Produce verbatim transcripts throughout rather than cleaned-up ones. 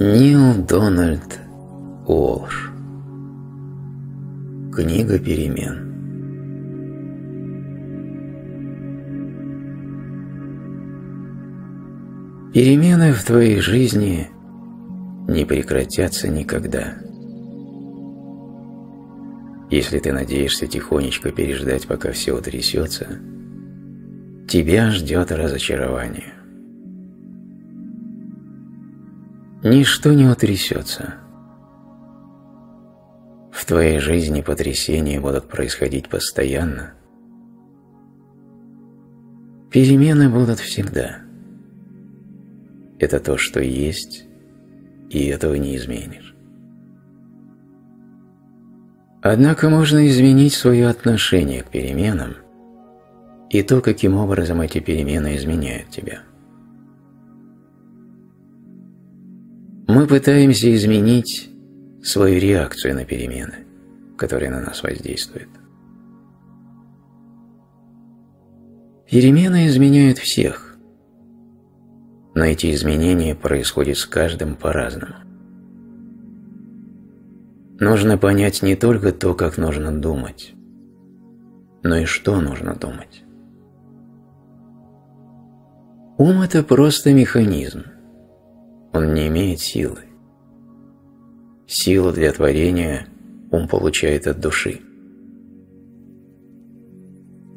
Нил Дональд Уолш. Книга перемен. Перемены в твоей жизни не прекратятся никогда. Если ты надеешься тихонечко переждать, пока все утрясется, тебя ждет разочарование. Ничто не утрясется. В твоей жизни потрясения будут происходить постоянно. Перемены будут всегда. Это то, что есть, и этого не изменишь. Однако можно изменить свое отношение к переменам и то, каким образом эти перемены изменяют тебя. Мы пытаемся изменить свою реакцию на перемены, которые на нас воздействуют. Перемены изменяют всех, но эти изменения происходят с каждым по-разному. Нужно понять не только то, как нужно думать, но и что нужно думать. Ум – это просто механизм. Он не имеет силы. Силу для творения ум получает от души.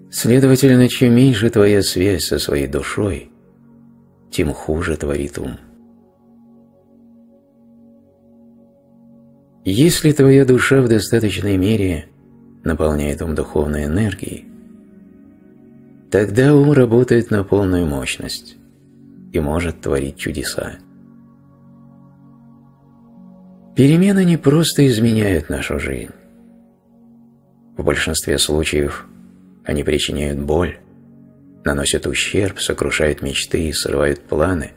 Следовательно, чем меньше твоя связь со своей душой, тем хуже творит ум. Если твоя душа в достаточной мере наполняет ум духовной энергией, тогда ум работает на полную мощность и может творить чудеса. Перемены не просто изменяют нашу жизнь. В большинстве случаев они причиняют боль, наносят ущерб, сокрушают мечты, срывают планы,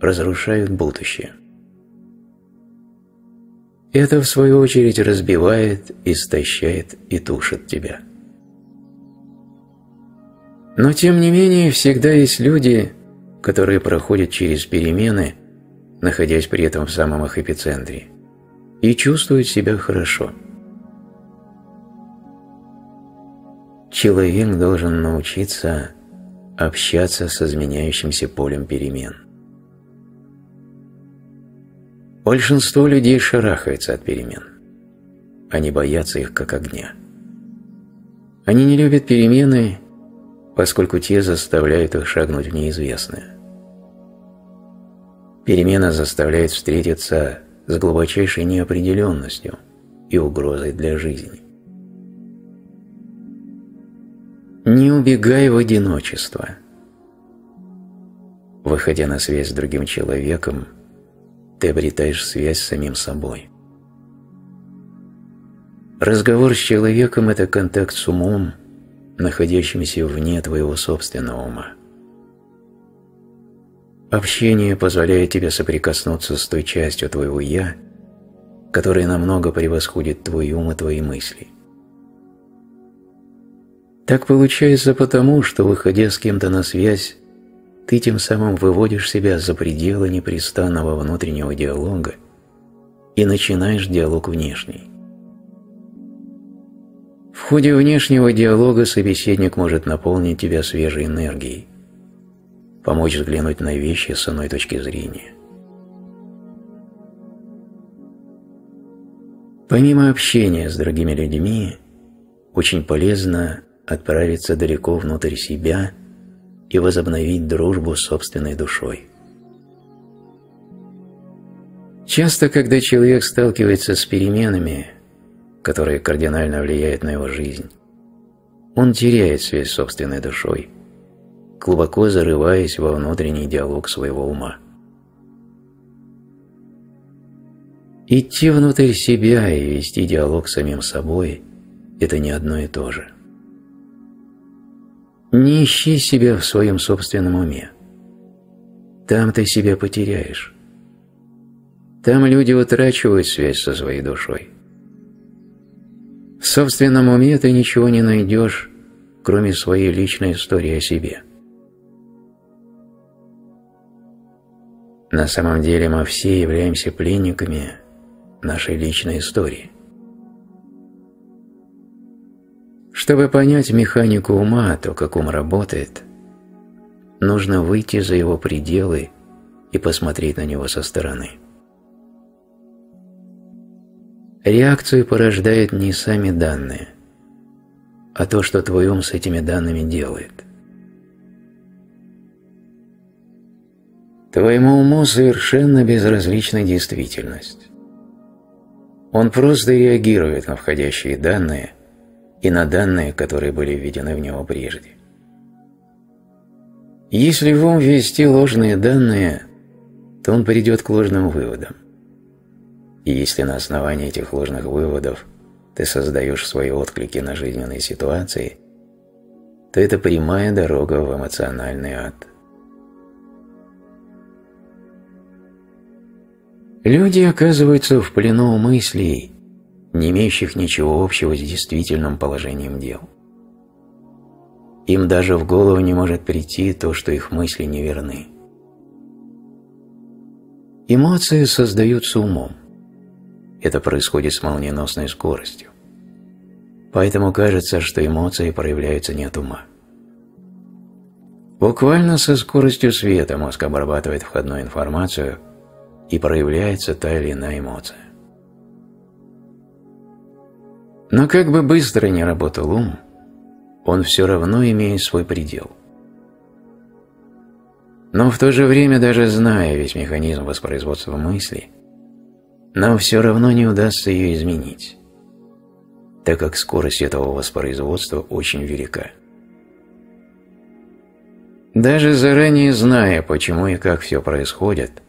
разрушают будущее. Это, в свою очередь, разбивает, истощает и тушит тебя. Но, тем не менее, всегда есть люди, которые проходят через перемены, находясь при этом в самом их эпицентре, и чувствуют себя хорошо. Человек должен научиться общаться с изменяющимся полем перемен. Большинство людей шарахается от перемен. Они боятся их как огня. Они не любят перемены, поскольку те заставляют их шагнуть в неизвестное. Перемена заставляет встретиться с глубочайшей неопределенностью и угрозой для жизни. Не убегай в одиночество. Выходя на связь с другим человеком, ты обретаешь связь с самим собой. Разговор с человеком – это контакт с умом, находящимся вне твоего собственного ума. Общение позволяет тебе соприкоснуться с той частью твоего «я», которая намного превосходит твой ум и твои мысли. Так получается потому, что, выходя с кем-то на связь, ты тем самым выводишь себя за пределы непрестанного внутреннего диалога и начинаешь диалог внешний. В ходе внешнего диалога собеседник может наполнить тебя свежей энергией, помочь взглянуть на вещи с иной точки зрения. Помимо общения с другими людьми, очень полезно отправиться далеко внутрь себя и возобновить дружбу с собственной душой. Часто, когда человек сталкивается с переменами, которые кардинально влияют на его жизнь, он теряет связь с собственной душой, глубоко зарываясь во внутренний диалог своего ума. Идти внутрь себя и вести диалог с самим собой – это не одно и то же. Не ищи себя в своем собственном уме. Там ты себя потеряешь. Там люди утрачивают связь со своей душой. В собственном уме ты ничего не найдешь, кроме своей личной истории о себе. На самом деле мы все являемся пленниками нашей личной истории. Чтобы понять механику ума, то, как ум работает, нужно выйти за его пределы и посмотреть на него со стороны. Реакцию порождают не сами данные, а то, что твой ум с этими данными делает. Твоему уму совершенно безразлична действительность. Он просто реагирует на входящие данные и на данные, которые были введены в него прежде. Если в ум ввести ложные данные, то он придет к ложным выводам. И если на основании этих ложных выводов ты создаешь свои отклики на жизненные ситуации, то это прямая дорога в эмоциональный ад. Люди оказываются в плену мыслей, не имеющих ничего общего с действительным положением дел. Им даже в голову не может прийти то, что их мысли неверны. Эмоции создаются умом. Это происходит с молниеносной скоростью. Поэтому кажется, что эмоции проявляются не от ума. Буквально со скоростью света мозг обрабатывает входную информацию, и проявляется та или иная эмоция. Но как бы быстро ни работал ум, он все равно имеет свой предел. Но в то же время, даже зная весь механизм воспроизводства мысли, нам все равно не удастся ее изменить, так как скорость этого воспроизводства очень велика. Даже заранее зная, почему и как все происходит,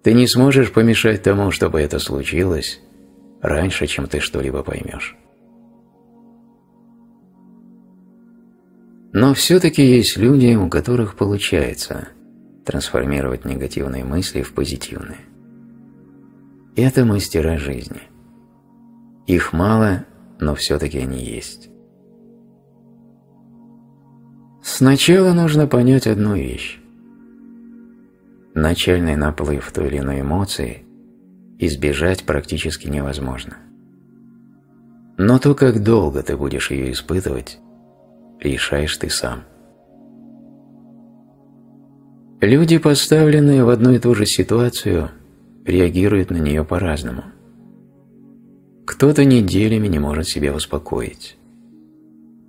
ты не сможешь помешать тому, чтобы это случилось, раньше, чем ты что-либо поймешь. Но все-таки есть люди, у которых получается трансформировать негативные мысли в позитивные. Это мастера жизни. Их мало, но все-таки они есть. Сначала нужно понять одну вещь. Начальный наплыв той или иной эмоции избежать практически невозможно. Но то, как долго ты будешь ее испытывать, решаешь ты сам. Люди, поставленные в одну и ту же ситуацию, реагируют на нее по-разному. Кто-то неделями не может себя успокоить,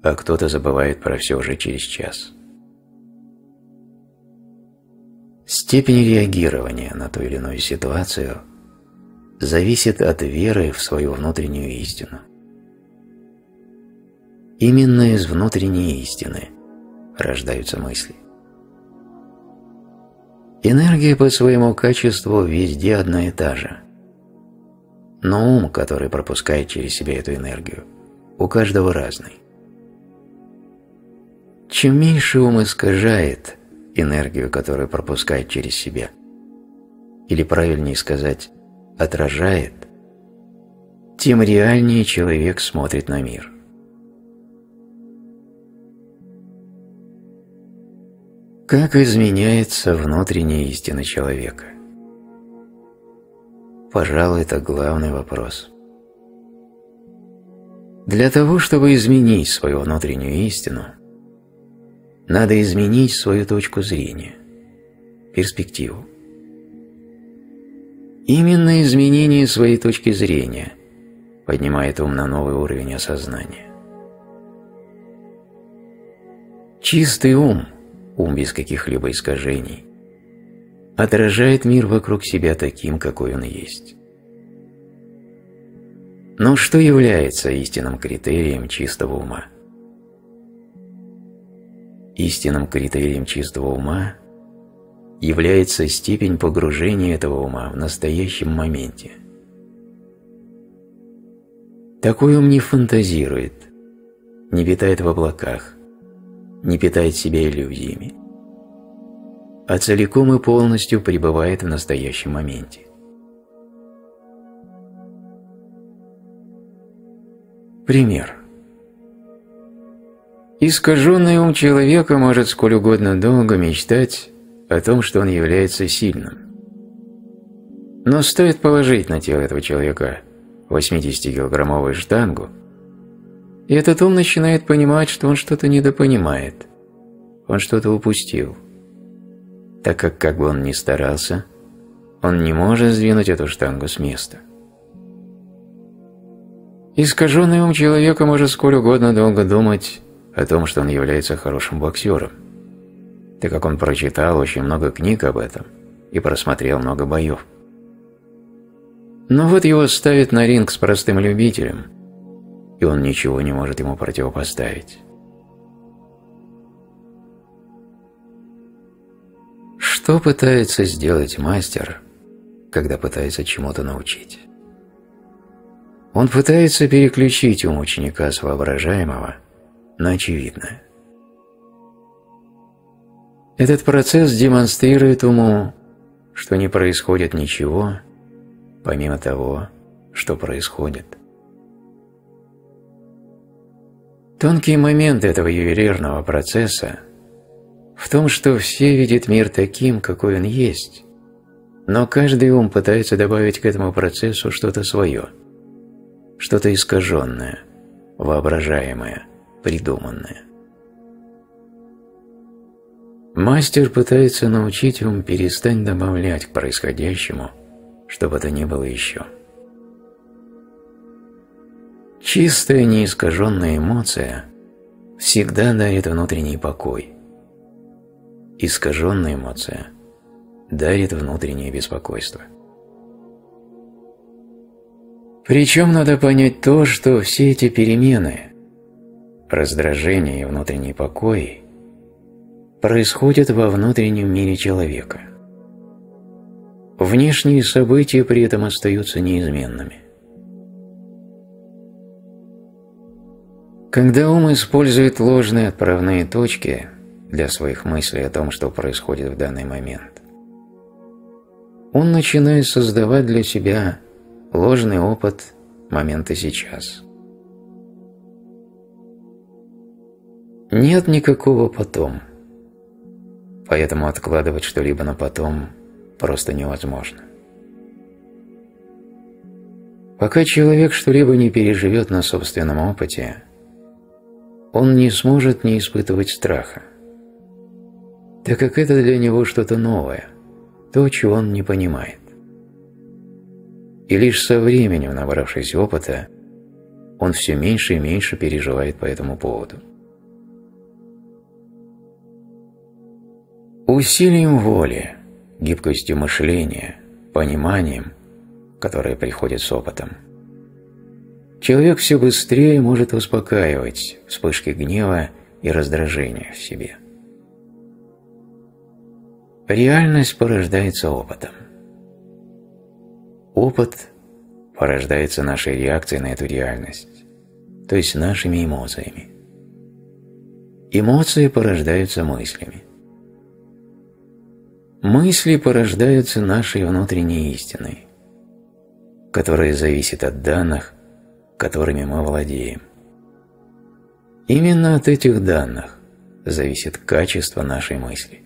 а кто-то забывает про все уже через час. Степень реагирования на ту или иную ситуацию зависит от веры в свою внутреннюю истину. Именно из внутренней истины рождаются мысли. Энергия по своему качеству везде одна и та же. Но ум, который пропускает через себя эту энергию, у каждого разный. Чем меньше ум искажает энергию, которую пропускает через себя, или правильнее сказать, отражает, тем реальнее человек смотрит на мир. Как изменяется внутренняя истина человека? Пожалуй, это главный вопрос. Для того, чтобы изменить свою внутреннюю истину, надо изменить свою точку зрения, перспективу. Именно изменение своей точки зрения поднимает ум на новый уровень осознания. Чистый ум, ум без каких-либо искажений, отражает мир вокруг себя таким, какой он есть. Но что является истинным критерием чистого ума? Истинным критерием чистого ума является степень погружения этого ума в настоящем моменте. Такой ум не фантазирует, не витает в облаках, не питает себя иллюзиями, а целиком и полностью пребывает в настоящем моменте. Пример. Искаженный ум человека может сколь угодно долго мечтать о том, что он является сильным, Но стоит положить на тело этого человека восьмидесятикилограммовую штангу, и этот ум начинает понимать, что он что-то недопонимает, он что-то упустил. Так как, как бы он ни старался, он не может сдвинуть эту штангу с места. Искаженный ум человека может сколь угодно долго думать о том, что он является хорошим боксером, так как он прочитал очень много книг об этом и просмотрел много боев. Но вот его ставят на ринг с простым любителем, и он ничего не может ему противопоставить. Что пытается сделать мастер, когда пытается чему-то научить? Он пытается переключить ум ученика с воображаемого на очевидное. Этот процесс демонстрирует уму, что не происходит ничего, помимо того, что происходит. Тонкий момент этого ювелирного процесса в том, что все видят мир таким, какой он есть, но каждый ум пытается добавить к этому процессу что-то свое, что-то искаженное, воображаемое, придуманное. Мастер пытается научить ум перестать добавлять к происходящему что бы то ни было еще. Чистая, неискаженная эмоция всегда дарит внутренний покой. Искаженная эмоция дарит внутреннее беспокойство. Причем надо понять то, что все эти перемены, раздражение и внутренний покой, происходят во внутреннем мире человека. Внешние события при этом остаются неизменными. Когда ум использует ложные отправные точки для своих мыслей о том, что происходит в данный момент, он начинает создавать для себя ложный опыт момента сейчас. Нет никакого потом, поэтому откладывать что-либо на потом просто невозможно. Пока человек что-либо не переживет на собственном опыте, он не сможет не испытывать страха, так как это для него что-то новое, то, чего он не понимает. И лишь со временем, набравшись опыта, он все меньше и меньше переживает по этому поводу. Усилием воли, гибкостью мышления, пониманием, которое приходит с опытом, человек все быстрее может успокаивать вспышки гнева и раздражения в себе. Реальность порождается опытом. Опыт порождается нашей реакцией на эту реальность, то есть нашими эмоциями. Эмоции порождаются мыслями. Мысли порождаются нашей внутренней истиной, которая зависит от данных, которыми мы владеем. Именно от этих данных зависит качество нашей мысли.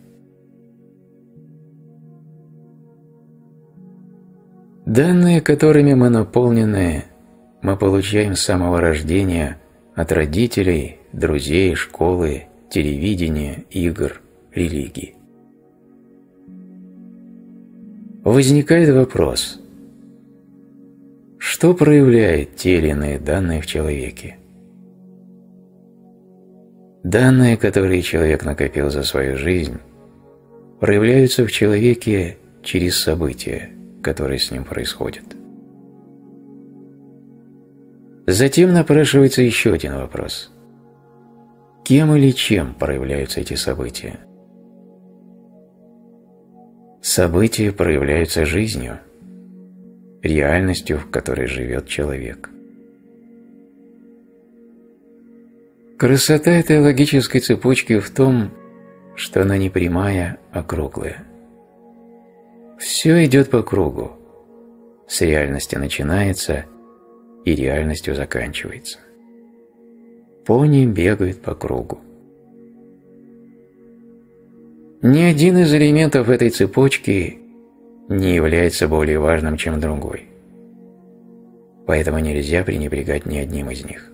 Данные, которыми мы наполнены, мы получаем с самого рождения от родителей, друзей, школы, телевидения, игр, религии. Возникает вопрос, что проявляет те или иные данные в человеке? Данные, которые человек накопил за свою жизнь, проявляются в человеке через события, которые с ним происходят. Затем напрашивается еще один вопрос. Кем или чем проявляются эти события? События проявляются жизнью, реальностью, в которой живет человек. Красота этой логической цепочки в том, что она не прямая, а круглая. Все идет по кругу. С реальности начинается и реальностью заканчивается. Пони бегают по кругу. Ни один из элементов этой цепочки не является более важным, чем другой. Поэтому нельзя пренебрегать ни одним из них.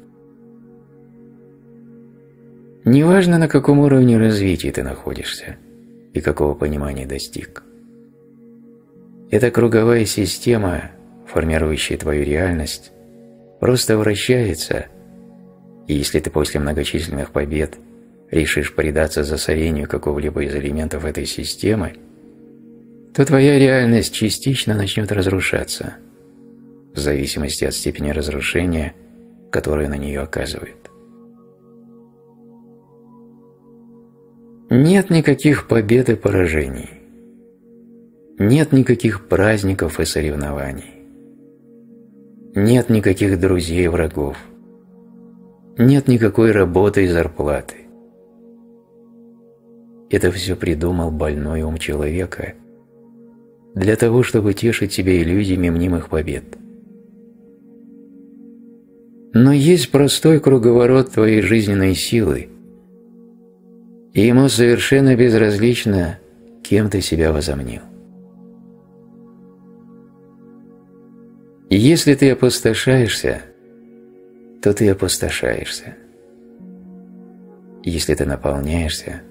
Неважно, на каком уровне развития ты находишься и какого понимания достиг. Эта круговая система, формирующая твою реальность, просто вращается, и если ты после многочисленных побед решишь предаться засорению какого-либо из элементов этой системы, то твоя реальность частично начнет разрушаться, в зависимости от степени разрушения, которое на нее оказывает. Нет никаких побед и поражений. Нет никаких праздников и соревнований. Нет никаких друзей и врагов. Нет никакой работы и зарплаты. Это все придумал больной ум человека для того, чтобы тешить себя иллюзиями мнимых побед. Но есть простой круговорот твоей жизненной силы, и ему совершенно безразлично, кем ты себя возомнил. И если ты опустошаешься, то ты опустошаешься. Если ты наполняешься,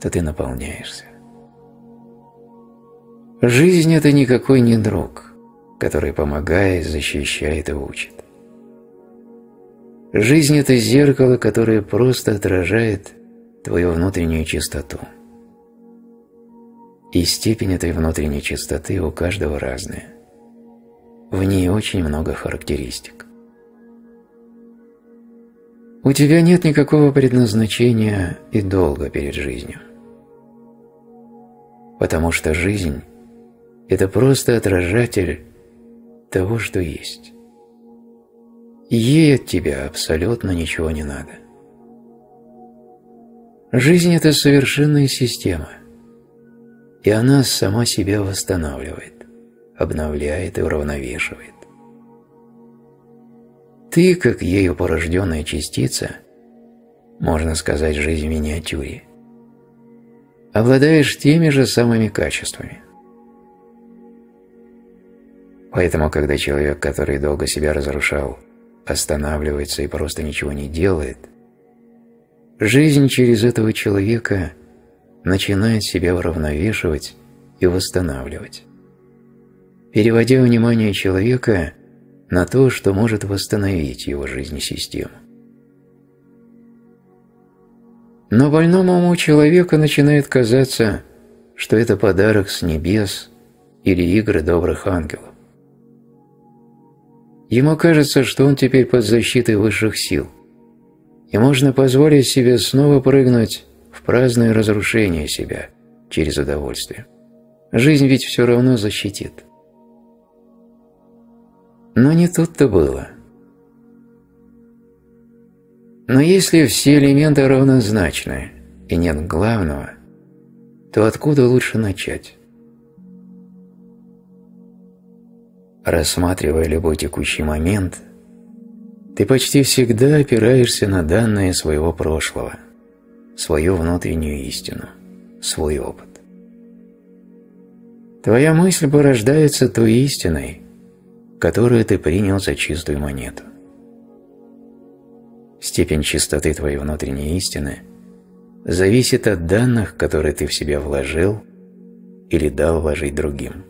то ты наполняешься. Жизнь – это никакой не друг, который помогает, защищает и учит. Жизнь – это зеркало, которое просто отражает твою внутреннюю чистоту. И степень этой внутренней чистоты у каждого разная. В ней очень много характеристик. У тебя нет никакого предназначения и долга перед жизнью. Потому что жизнь – это просто отражатель того, что есть. Ей от тебя абсолютно ничего не надо. Жизнь – это совершенная система, и она сама себя восстанавливает, обновляет и уравновешивает. Ты, как ею порожденная частица, можно сказать, жизнь в миниатюре, обладаешь теми же самыми качествами. Поэтому, когда человек, который долго себя разрушал, останавливается и просто ничего не делает, жизнь через этого человека начинает себя уравновешивать и восстанавливать, переводя внимание человека на то, что может восстановить его жизнесистему. Но больному уму человека начинает казаться, что это подарок с небес или игры добрых ангелов. Ему кажется, что он теперь под защитой высших сил, и можно позволить себе снова прыгнуть в праздное разрушение себя через удовольствие. Жизнь ведь все равно защитит. Но не тут-то было. Но если все элементы равнозначны и нет главного, то откуда лучше начать? Рассматривая любой текущий момент, ты почти всегда опираешься на данные своего прошлого, свою внутреннюю истину, свой опыт. Твоя мысль порождается той истиной, которую ты принял за чистую монету. Степень чистоты твоей внутренней истины зависит от данных, которые ты в себя вложил или дал вложить другим.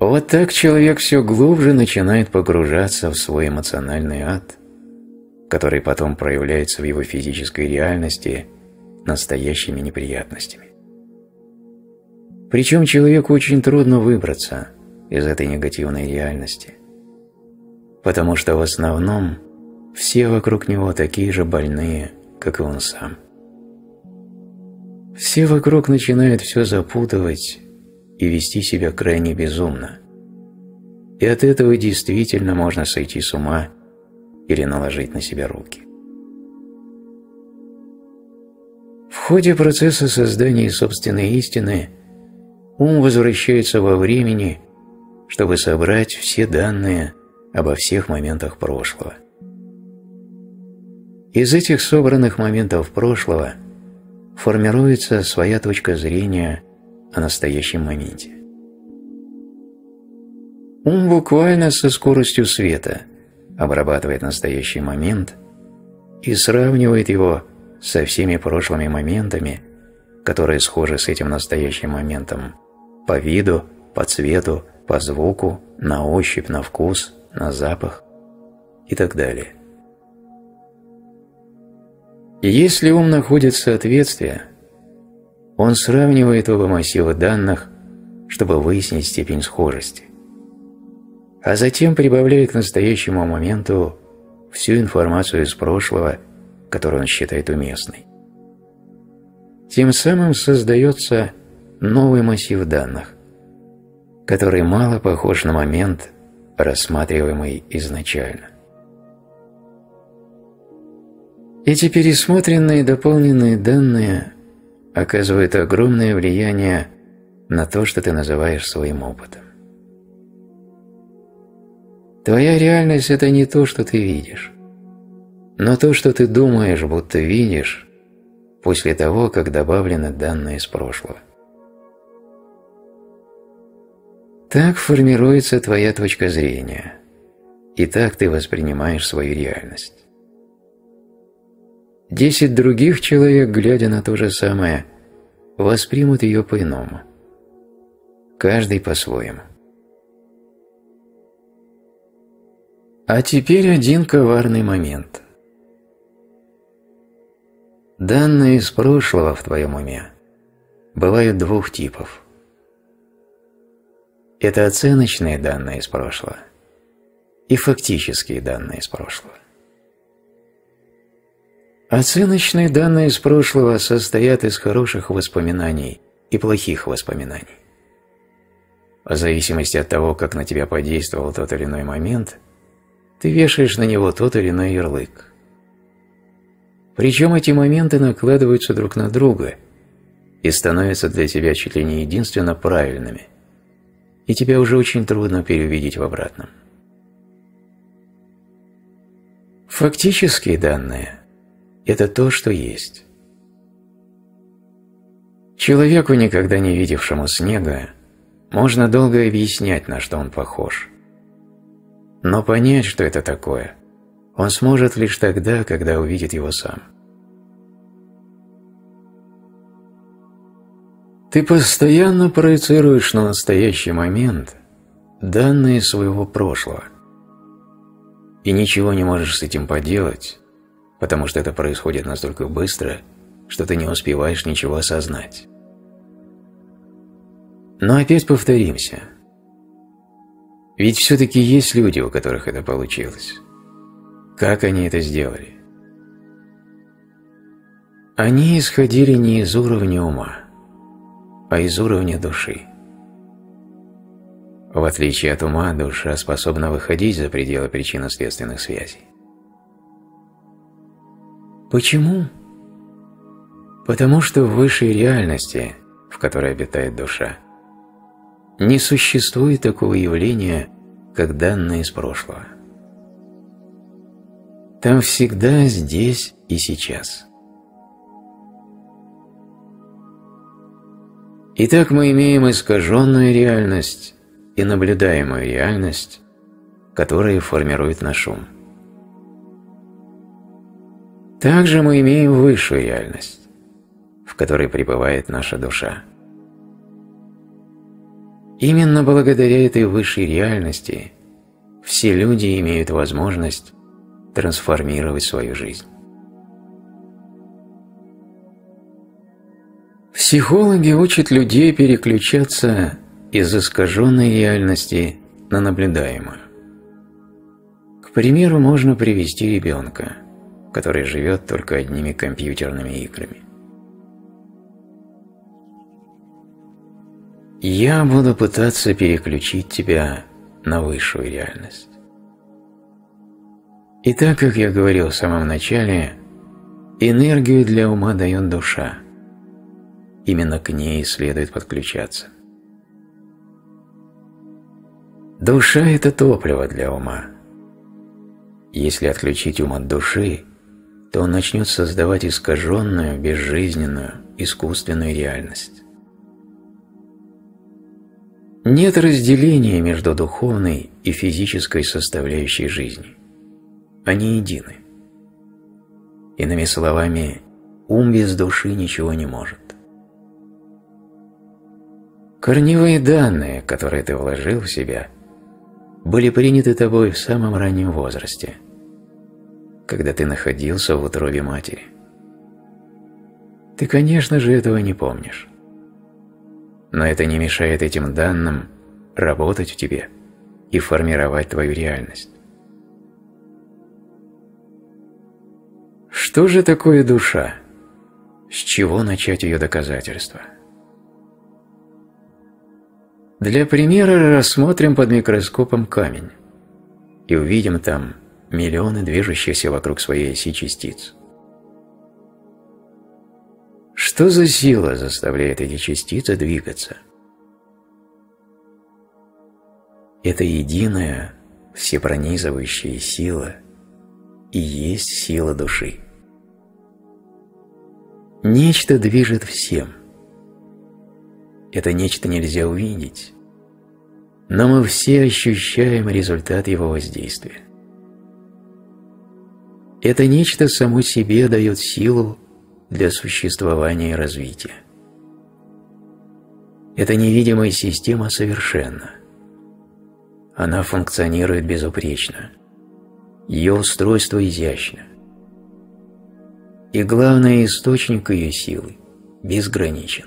Вот так человек все глубже начинает погружаться в свой эмоциональный ад, который потом проявляется в его физической реальности настоящими неприятностями. Причем человеку очень трудно выбраться из этой негативной реальности, потому что в основном все вокруг него такие же больные, как и он сам. Все вокруг начинают все запутывать и вести себя крайне безумно. И от этого действительно можно сойти с ума или наложить на себя руки. В ходе процесса создания собственной истины ум возвращается во времени, чтобы собрать все данные обо всех моментах прошлого. Из этих собранных моментов прошлого формируется своя точка зрения о настоящем моменте. Ум буквально со скоростью света обрабатывает настоящий момент и сравнивает его со всеми прошлыми моментами, которые схожи с этим настоящим моментом по виду, по цвету, по звуку, на ощупь, на вкус, на запах и так далее. И если ум находит соответствие, он сравнивает оба массива данных, чтобы выяснить степень схожести, а затем прибавляет к настоящему моменту всю информацию из прошлого, которую он считает уместной. Тем самым создается новый массив данных, который мало похож на момент, рассматриваемый изначально. Эти пересмотренные и дополненные данные оказывают огромное влияние на то, что ты называешь своим опытом. Твоя реальность – это не то, что ты видишь, но то, что ты думаешь, будто видишь, после того, как добавлены данные из прошлого. Так формируется твоя точка зрения, и так ты воспринимаешь свою реальность. Десять других человек, глядя на то же самое, воспримут ее по-иному, каждый по-своему. А теперь один коварный момент. Данные из прошлого в твоем уме бывают двух типов. Это оценочные данные из прошлого и фактические данные из прошлого. Оценочные данные из прошлого состоят из хороших воспоминаний и плохих воспоминаний. В зависимости от того, как на тебя подействовал тот или иной момент, ты вешаешь на него тот или иной ярлык. Причем эти моменты накладываются друг на друга и становятся для тебя чуть ли не единственно правильными, и тебя уже очень трудно переубедить в обратном. Фактические данные – это то, что есть. Человеку, никогда не видевшему снега, можно долго объяснять, на что он похож. Но понять, что это такое, он сможет лишь тогда, когда увидит его сам. Ты постоянно проецируешь на настоящий момент данные своего прошлого. И ничего не можешь с этим поделать, потому что это происходит настолько быстро, что ты не успеваешь ничего осознать. Но опять повторимся. Ведь все-таки есть люди, у которых это получилось. Как они это сделали? Они исходили не из уровня ума, а из уровня души. В отличие от ума, душа способна выходить за пределы причинно-следственных связей. Почему? Потому что в высшей реальности, в которой обитает душа, не существует такого явления, как данные из прошлого. Там всегда здесь и сейчас. Итак, мы имеем искаженную реальность и наблюдаемую реальность, которые формируют наш ум. Также мы имеем высшую реальность, в которой пребывает наша душа. Именно благодаря этой высшей реальности все люди имеют возможность трансформировать свою жизнь. Психологи учат людей переключаться из искаженной реальности на наблюдаемую. К примеру, можно привести ребенка, который живет только одними компьютерными играми. Я буду пытаться переключить тебя на высшую реальность. И так, как я говорил в самом начале, энергию для ума дает душа. Именно к ней следует подключаться. Душа – это топливо для ума. Если отключить ум от души, то он начнет создавать искаженную, безжизненную, искусственную реальность. Нет разделения между духовной и физической составляющей жизни. Они едины. Иными словами, ум без души ничего не может. Корневые данные, которые ты вложил в себя, были приняты тобой в самом раннем возрасте, когда ты находился в утробе матери. Ты, конечно же, этого не помнишь. Но это не мешает этим данным работать в тебе и формировать твою реальность. Что же такое душа? С чего начать ее доказательства? Для примера рассмотрим под микроскопом камень и увидим там миллионы движущихся вокруг своей оси частиц. Что за сила заставляет эти частицы двигаться? Это единая, всепронизывающая сила и есть сила души. Нечто движет всем. Это нечто нельзя увидеть, но мы все ощущаем результат его воздействия. Это нечто само себе дает силу для существования и развития. Это невидимая система совершенна. Она функционирует безупречно. Ее устройство изящно. И главное, источник ее силы безграничен.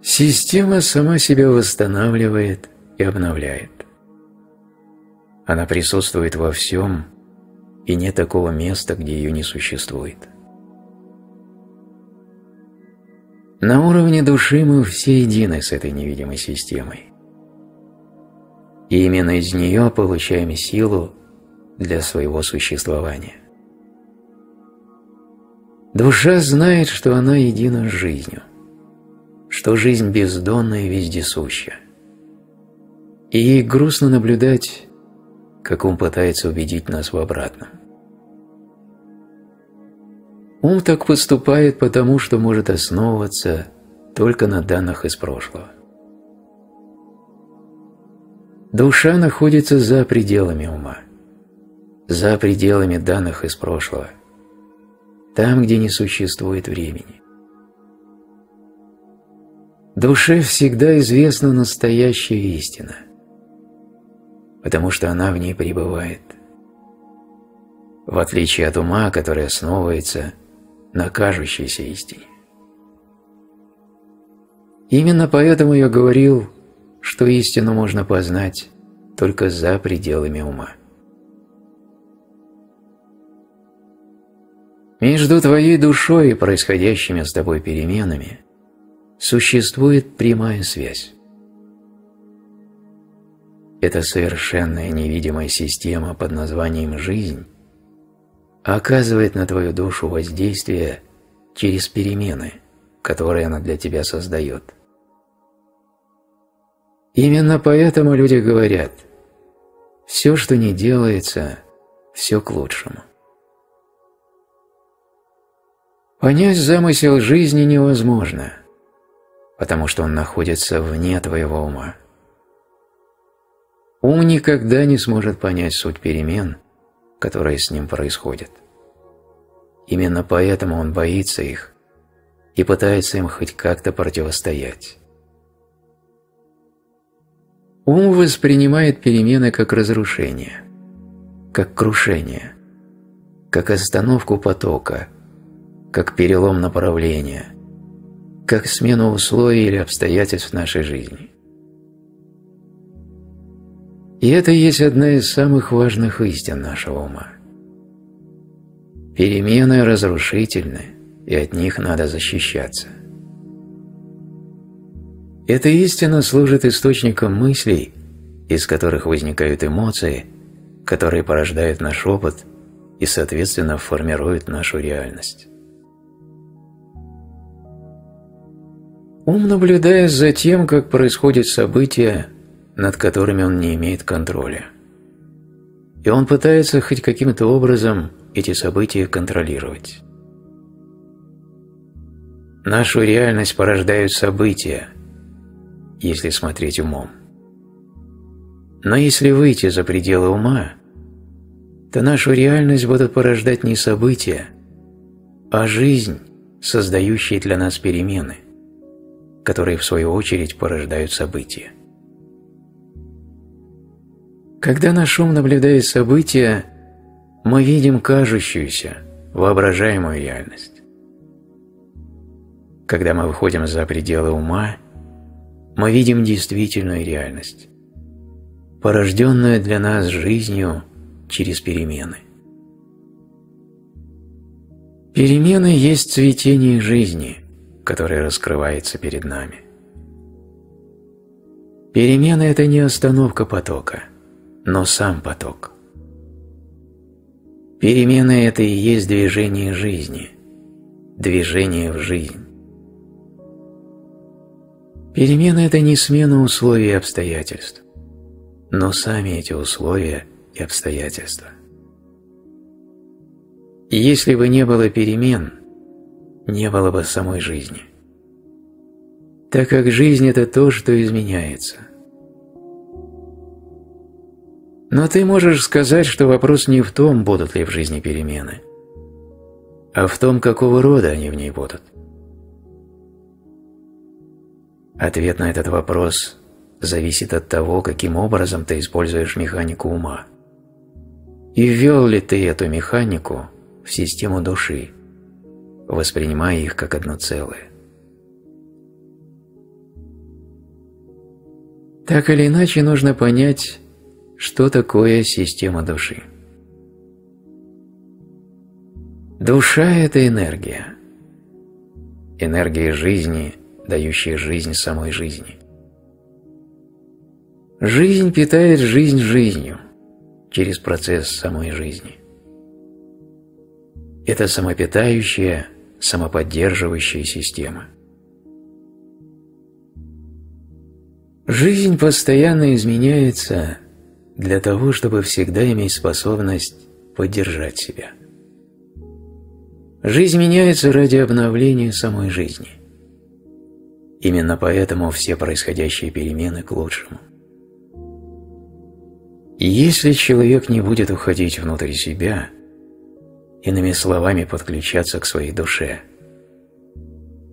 Система сама себя восстанавливает и обновляет. Она присутствует во всем, и нет такого места, где ее не существует. На уровне души мы все едины с этой невидимой системой. И именно из нее получаем силу для своего существования. Душа знает, что она едина с жизнью, что жизнь бездонна и вездесуща. И ей грустно наблюдать, как ум пытается убедить нас в обратном. Ум так поступает потому, что может основываться только на данных из прошлого. Душа находится за пределами ума, за пределами данных из прошлого, там, где не существует времени. Душе всегда известна настоящая истина, потому что она в ней пребывает, в отличие от ума, который основывается на кажущейся истине. Именно поэтому я говорил, что истину можно познать только за пределами ума. Между твоей душой и происходящими с тобой переменами существует прямая связь. Эта совершенная невидимая система под названием «жизнь» оказывает на твою душу воздействие через перемены, которые она для тебя создает. Именно поэтому люди говорят: «Все, что не делается, все к лучшему». Понять замысел жизни невозможно, потому что он находится вне твоего ума. Ум никогда не сможет понять суть перемен, которые с ним происходят. Именно поэтому он боится их и пытается им хоть как-то противостоять. Ум воспринимает перемены как разрушение, как крушение, как остановку потока, как перелом направления, как смену условий или обстоятельств нашей жизни. И это и есть одна из самых важных истин нашего ума. Перемены разрушительны, и от них надо защищаться. Эта истина служит источником мыслей, из которых возникают эмоции, которые порождают наш опыт и, соответственно, формируют нашу реальность. Ум, наблюдая за тем, как происходят события, над которыми он не имеет контроля, и он пытается хоть каким-то образом эти события контролировать. Нашу реальность порождают события, если смотреть умом. Но если выйти за пределы ума, то нашу реальность будут порождать не события, а жизнь, создающая для нас перемены, которые в свою очередь порождают события. Когда наш ум наблюдает события, мы видим кажущуюся, воображаемую реальность. Когда мы выходим за пределы ума, мы видим действительную реальность, порожденную для нас жизнью через перемены. Перемены есть цветение жизни, которое раскрывается перед нами. Перемены – это не остановка потока, но сам поток. Перемены – это и есть движение жизни, движение в жизнь. Перемены – это не смена условий и обстоятельств, но сами эти условия и обстоятельства. И если бы не было перемен, не было бы самой жизни, так как жизнь – это то, что изменяется. Но ты можешь сказать, что вопрос не в том, будут ли в жизни перемены, а в том, какого рода они в ней будут. Ответ на этот вопрос зависит от того, каким образом ты используешь механику ума, и ввел ли ты эту механику в систему души, воспринимая их как одно целое. Так или иначе, нужно понять, что такое система души. Душа – это энергия. Энергия жизни, дающая жизнь самой жизни. Жизнь питает жизнь жизнью через процесс самой жизни. Это самопитающая, самоподдерживающая система. Жизнь постоянно изменяется для того, чтобы всегда иметь способность поддержать себя. Жизнь меняется ради обновления самой жизни. Именно поэтому все происходящие перемены к лучшему. И если человек не будет уходить внутрь себя, иными словами подключаться к своей душе,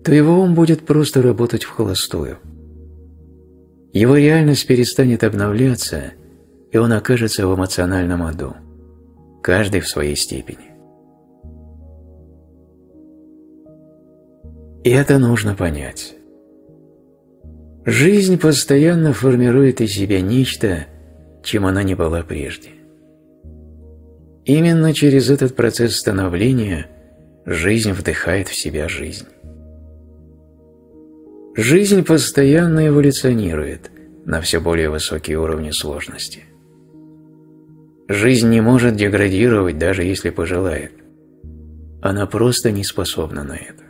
то его ум будет просто работать вхолостую. Его реальность перестанет обновляться, и он окажется в эмоциональном аду, каждый в своей степени. И это нужно понять. Жизнь постоянно формирует из себя нечто, чем она не была прежде. Именно через этот процесс становления жизнь вдыхает в себя жизнь. Жизнь постоянно эволюционирует на все более высокие уровни сложности. Жизнь не может деградировать, даже если пожелает. Она просто не способна на это.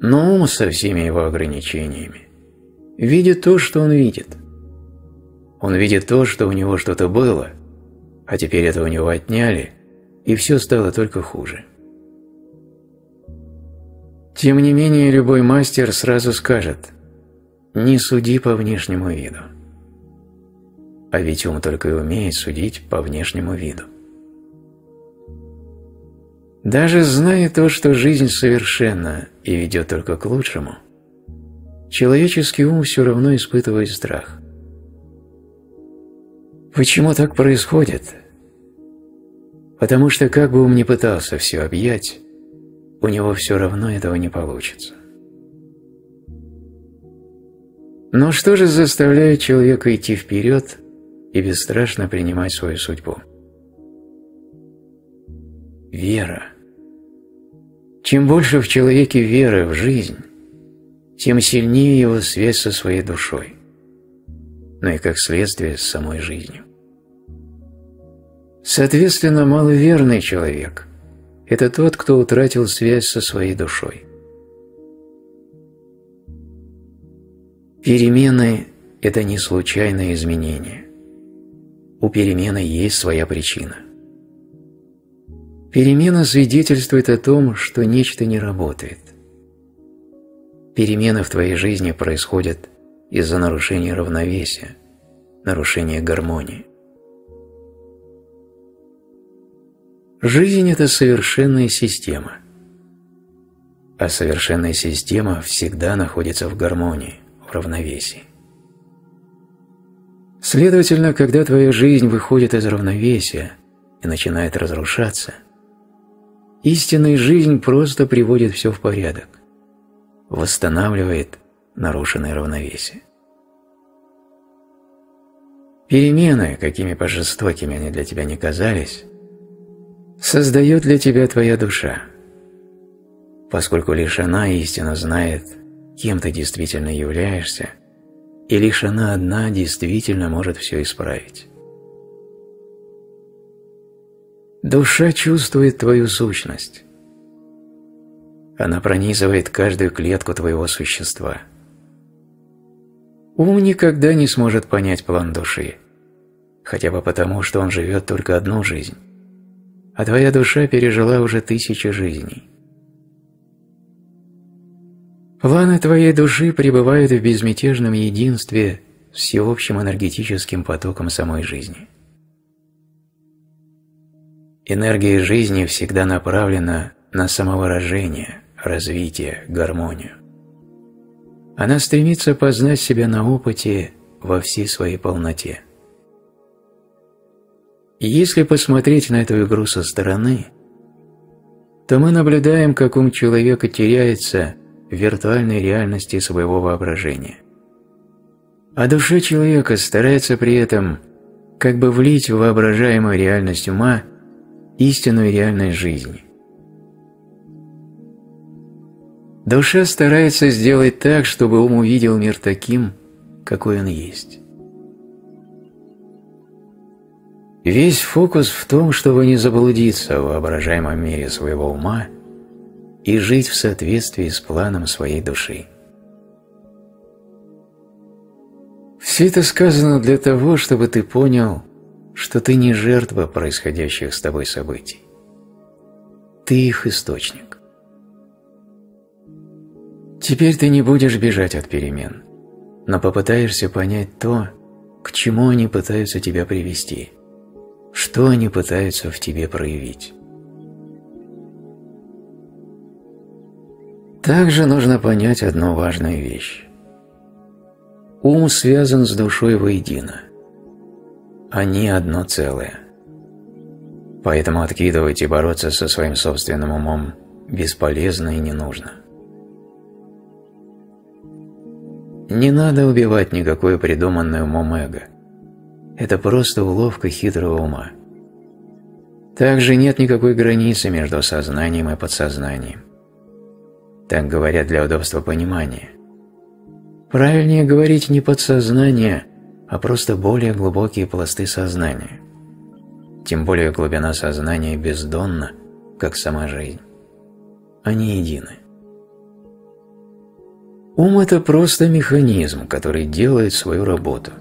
Но ум со всеми его ограничениями видит то, что он видит. Он видит то, что у него что-то было, а теперь это у него отняли, и все стало только хуже. Тем не менее, любой мастер сразу скажет: «Не суди по внешнему виду». А ведь ум только и умеет судить по внешнему виду. Даже зная то, что жизнь совершенна и ведет только к лучшему, человеческий ум все равно испытывает страх. Почему так происходит? Потому что как бы ум ни пытался все объять, у него все равно этого не получится. Но что же заставляет человека идти вперед и бесстрашно принимать свою судьбу? Вера. Чем больше в человеке веры в жизнь, тем сильнее его связь со своей душой, но и как следствие с самой жизнью. Соответственно, маловерный человек – это тот, кто утратил связь со своей душой. Перемены – это не случайное изменение. У перемены есть своя причина. Перемена свидетельствует о том, что нечто не работает. Перемены в твоей жизни происходят из-за нарушения равновесия, нарушения гармонии. Жизнь – это совершенная система. А совершенная система всегда находится в гармонии, в равновесии. Следовательно, когда твоя жизнь выходит из равновесия и начинает разрушаться, истинная жизнь просто приводит все в порядок, восстанавливает нарушенное равновесие. Перемены, какими бы жестокими они для тебя ни казались, создает для тебя твоя душа, поскольку лишь она истинно знает, кем ты действительно являешься, и лишь она одна действительно может все исправить. Душа чувствует твою сущность. Она пронизывает каждую клетку твоего существа. Ум никогда не сможет понять план души, хотя бы потому, что он живет только одну жизнь, а твоя душа пережила уже тысячи жизней. Планы твоей души пребывают в безмятежном единстве с всеобщим энергетическим потоком самой жизни. Энергия жизни всегда направлена на самовыражение, развитие, гармонию. Она стремится познать себя на опыте во всей своей полноте. И если посмотреть на эту игру со стороны, то мы наблюдаем, как ум человека теряется в виртуальной реальности своего воображения. А душа человека старается при этом как бы влить в воображаемую реальность ума истинную реальность жизни. Душа старается сделать так, чтобы ум увидел мир таким, какой он есть. Весь фокус в том, чтобы не заблудиться в воображаемом мире своего ума и жить в соответствии с планом своей души. Все это сказано для того, чтобы ты понял, что ты не жертва происходящих с тобой событий. Ты их источник. Теперь ты не будешь бежать от перемен, но попытаешься понять то, к чему они пытаются тебя привести. Что они пытаются в тебе проявить. Также нужно понять одну важную вещь. Ум связан с душой воедино. Они одно целое. Поэтому откидывать и бороться со своим собственным умом бесполезно и не нужно. Не надо убивать никакое придуманное умом эго. Это просто уловка хитрого ума. Также нет никакой границы между сознанием и подсознанием. Так говорят для удобства понимания. Правильнее говорить не подсознание, а просто более глубокие пласты сознания. Тем более глубина сознания бездонна, как сама жизнь. Они едины. Ум – это просто механизм, который делает свою работу.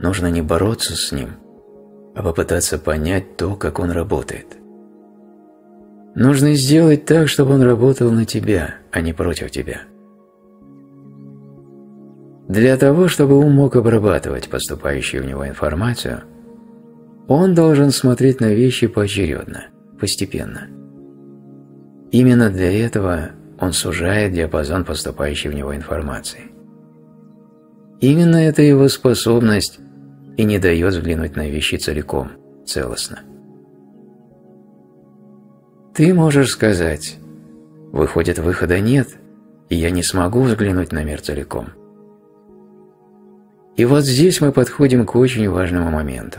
Нужно не бороться с ним, а попытаться понять то, как он работает. Нужно сделать так, чтобы он работал на тебя, а не против тебя. Для того, чтобы ум мог обрабатывать поступающую в него информацию, он должен смотреть на вещи поочередно, постепенно. Именно для этого он сужает диапазон поступающей в него информации. Именно это его способность и не дает взглянуть на вещи целиком, целостно. Ты можешь сказать: «Выходит, выхода нет, и я не смогу взглянуть на мир целиком». И вот здесь мы подходим к очень важному моменту.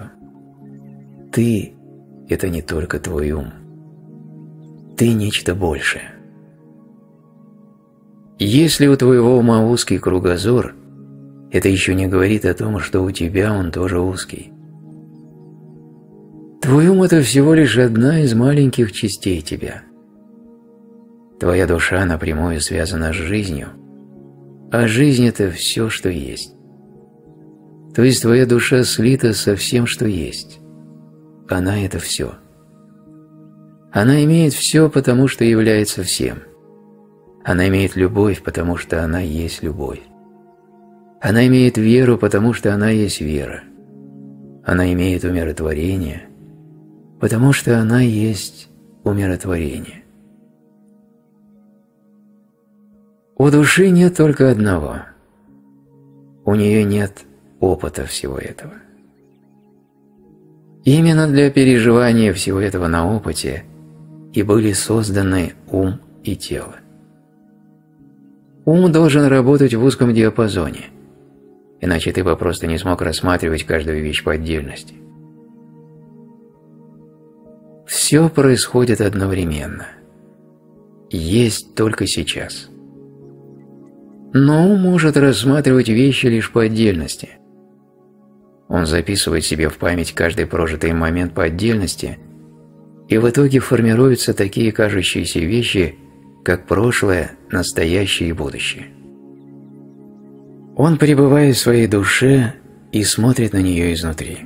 Ты – это не только твой ум. Ты – нечто большее. Если у твоего ума узкий кругозор, это еще не говорит о том, что у тебя он тоже узкий. Твой ум – это всего лишь одна из маленьких частей тебя. Твоя душа напрямую связана с жизнью, а жизнь – это все, что есть. То есть твоя душа слита со всем, что есть. Она – это все. Она имеет все, потому что является всем. Она имеет любовь, потому что она есть любовь. Она имеет веру, потому что она есть вера. Она имеет умиротворение, потому что она есть умиротворение. У души нет только одного. У нее нет опыта всего этого. Именно для переживания всего этого на опыте и были созданы ум и тело. Ум должен работать в узком диапазоне, иначе ты бы просто не смог рассматривать каждую вещь по отдельности. Все происходит одновременно. Есть только сейчас. Но ум может рассматривать вещи лишь по отдельности. Он записывает себе в память каждый прожитый момент по отдельности, и в итоге формируются такие кажущиеся вещи, как прошлое, настоящее и будущее. Он пребывает в своей душе и смотрит на нее изнутри.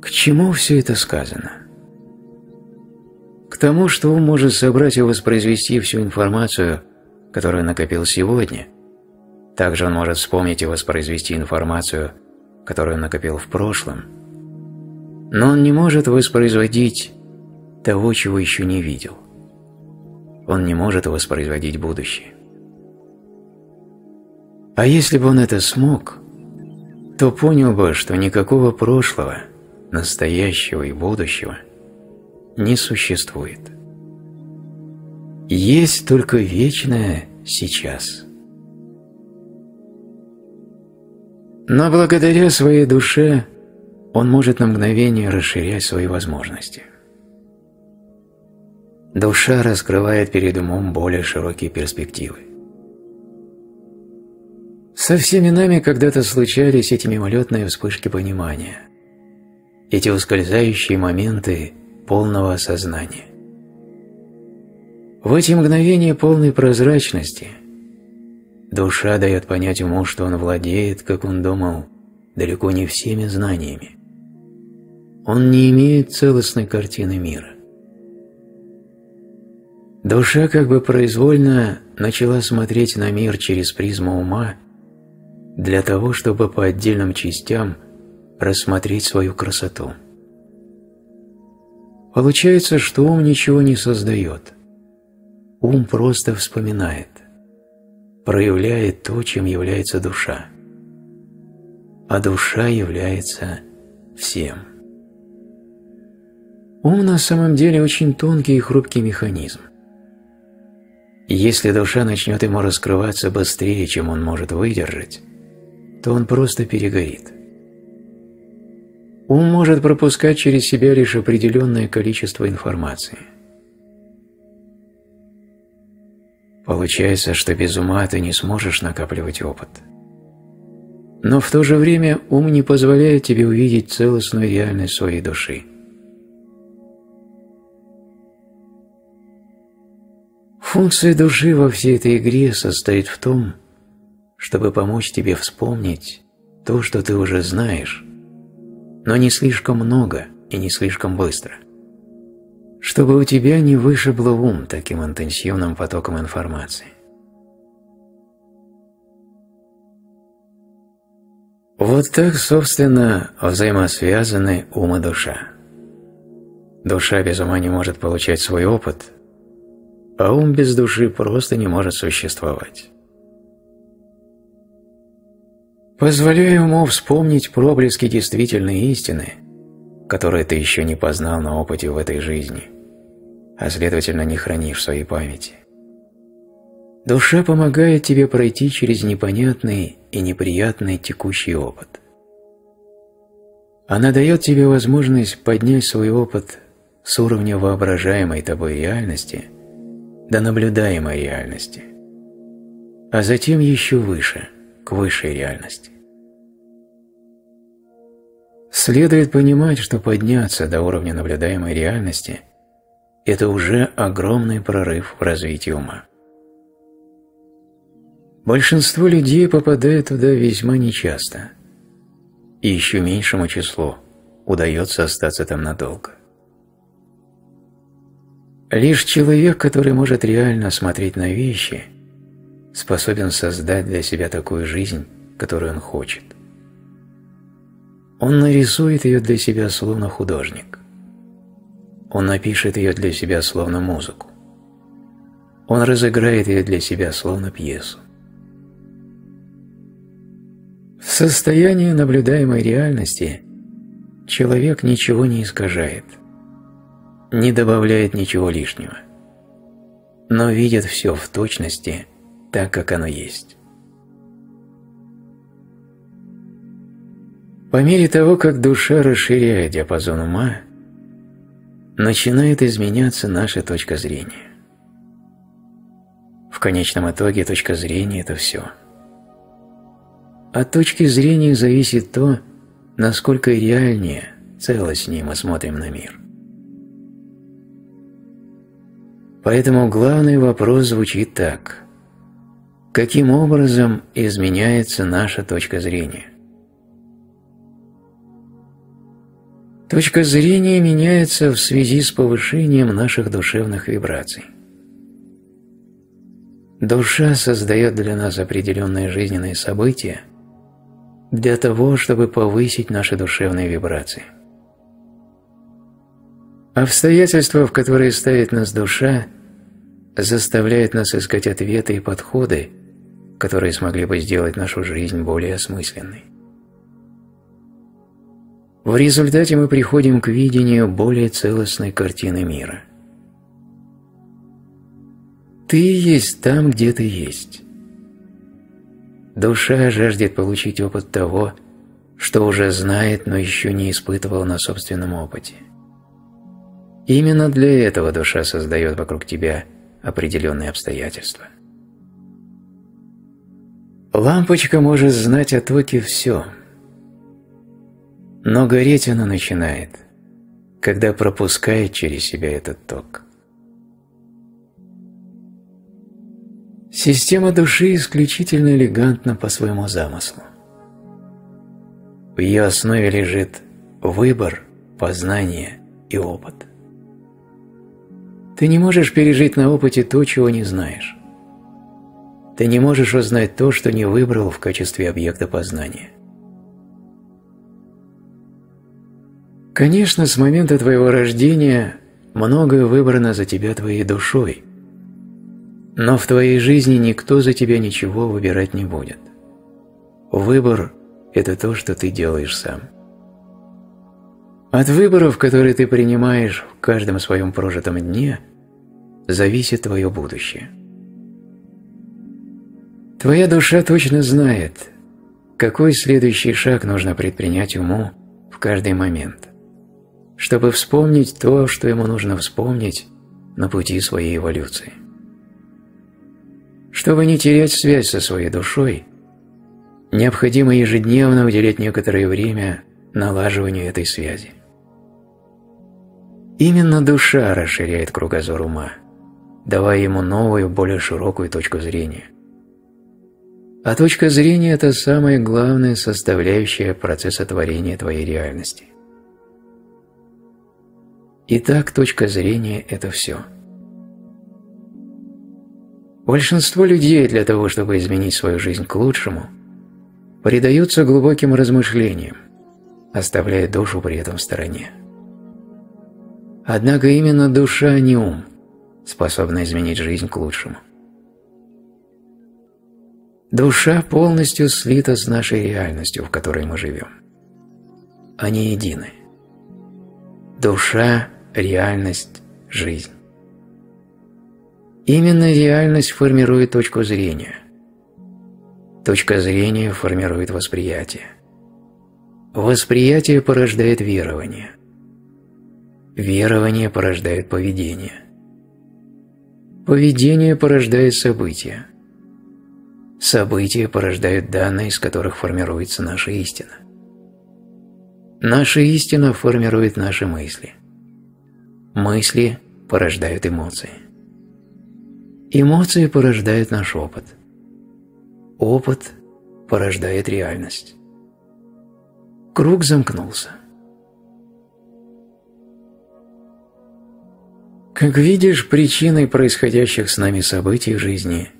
К чему все это сказано? К тому, что ум может собрать и воспроизвести всю информацию, которую накопил сегодня. Также он может вспомнить и воспроизвести информацию, которую накопил в прошлом. Но он не может воспроизводить того, чего еще не видел. Он не может воспроизводить будущее. А если бы он это смог, то понял бы, что никакого прошлого, настоящего и будущего не существует. Есть только вечное сейчас. Но благодаря своей душе он может на мгновение расширять свои возможности. Душа раскрывает перед умом более широкие перспективы. Со всеми нами когда-то случались эти мимолетные вспышки понимания, эти ускользающие моменты полного осознания. В эти мгновения полной прозрачности душа дает понять уму, что он владеет, как он думал, далеко не всеми знаниями. Он не имеет целостной картины мира. Душа как бы произвольно начала смотреть на мир через призму ума для того, чтобы по отдельным частям рассмотреть свою красоту. Получается, что ум ничего не создает. Ум просто вспоминает, проявляет то, чем является душа. А душа является всем. Ум на самом деле очень тонкий и хрупкий механизм. Если душа начнет ему раскрываться быстрее, чем он может выдержать, то он просто перегорит. Ум может пропускать через себя лишь определенное количество информации. Получается, что без ума ты не сможешь накапливать опыт. Но в то же время ум не позволяет тебе увидеть целостную реальность своей души. Функция души во всей этой игре состоит в том, чтобы помочь тебе вспомнить то, что ты уже знаешь, но не слишком много и не слишком быстро, чтобы у тебя не вышибло ум таким интенсивным потоком информации. Вот так, собственно, взаимосвязаны ум и душа. Душа без ума не может получать свой опыт, а ум без души просто не может существовать. Позволяя уму вспомнить проблески действительной истины, которые ты еще не познал на опыте в этой жизни, а следовательно не хранишь в своей памяти. Душа помогает тебе пройти через непонятный и неприятный текущий опыт. Она дает тебе возможность поднять свой опыт с уровня воображаемой тобой реальности до наблюдаемой реальности, а затем еще выше, к высшей реальности. Следует понимать, что подняться до уровня наблюдаемой реальности – это уже огромный прорыв в развитии ума. Большинство людей попадает туда весьма нечасто, и еще меньшему числу удается остаться там надолго. Лишь человек, который может реально смотреть на вещи, способен создать для себя такую жизнь, которую он хочет. Он нарисует ее для себя словно художник. Он напишет ее для себя словно музыку. Он разыграет ее для себя словно пьесу. В состоянии наблюдаемой реальности человек ничего не искажает, не добавляет ничего лишнего, но видит все в точности так, как оно есть. По мере того, как душа расширяет диапазон ума, начинает изменяться наша точка зрения. В конечном итоге точка зрения – это все. От точки зрения зависит то, насколько реальнее, целостнее мы смотрим на мир. Поэтому главный вопрос звучит так. Каким образом изменяется наша точка зрения? Точка зрения меняется в связи с повышением наших душевных вибраций. Душа создает для нас определенные жизненные события, для того, чтобы повысить наши душевные вибрации. Обстоятельства, в которые ставит нас душа, заставляют нас искать ответы и подходы, которые смогли бы сделать нашу жизнь более осмысленной. В результате мы приходим к видению более целостной картины мира. Ты есть там, где ты есть. Душа жаждет получить опыт того, что уже знает, но еще не испытывала на собственном опыте. Именно для этого душа создает вокруг тебя определенные обстоятельства. Лампочка может знать о токе все, но гореть она начинает, когда пропускает через себя этот ток. Система души исключительно элегантна по своему замыслу. В ее основе лежит выбор, познание и опыт. Ты не можешь пережить на опыте то, чего не знаешь. Ты не можешь узнать то, что не выбрал в качестве объекта познания. Конечно, с момента твоего рождения многое выбрано за тебя твоей душой, но в твоей жизни никто за тебя ничего выбирать не будет. Выбор – это то, что ты делаешь сам. От выборов, которые ты принимаешь в каждом своем прожитом дне, зависит твое будущее. Твоя душа точно знает, какой следующий шаг нужно предпринять уму в каждый момент, чтобы вспомнить то, что ему нужно вспомнить на пути своей эволюции. Чтобы не терять связь со своей душой, необходимо ежедневно уделять некоторое время налаживанию этой связи. Именно душа расширяет кругозор ума, давая ему новую, более широкую точку зрения. А точка зрения – это самая главная составляющая процесса творения твоей реальности. Итак, точка зрения – это все. Большинство людей для того, чтобы изменить свою жизнь к лучшему, предаются глубоким размышлениям, оставляя душу при этом в стороне. Однако именно душа, а не ум, способна изменить жизнь к лучшему. Душа полностью слита с нашей реальностью, в которой мы живем. Они едины. Душа, реальность, жизнь. Именно реальность формирует точку зрения. Точка зрения формирует восприятие. Восприятие порождает верование. Верование порождает поведение. Поведение порождает события. События порождают данные, из которых формируется наша истина. Наша истина формирует наши мысли. Мысли порождают эмоции. Эмоции порождают наш опыт. Опыт порождает реальность. Круг замкнулся. Как видишь, причиной происходящих с нами событий в жизни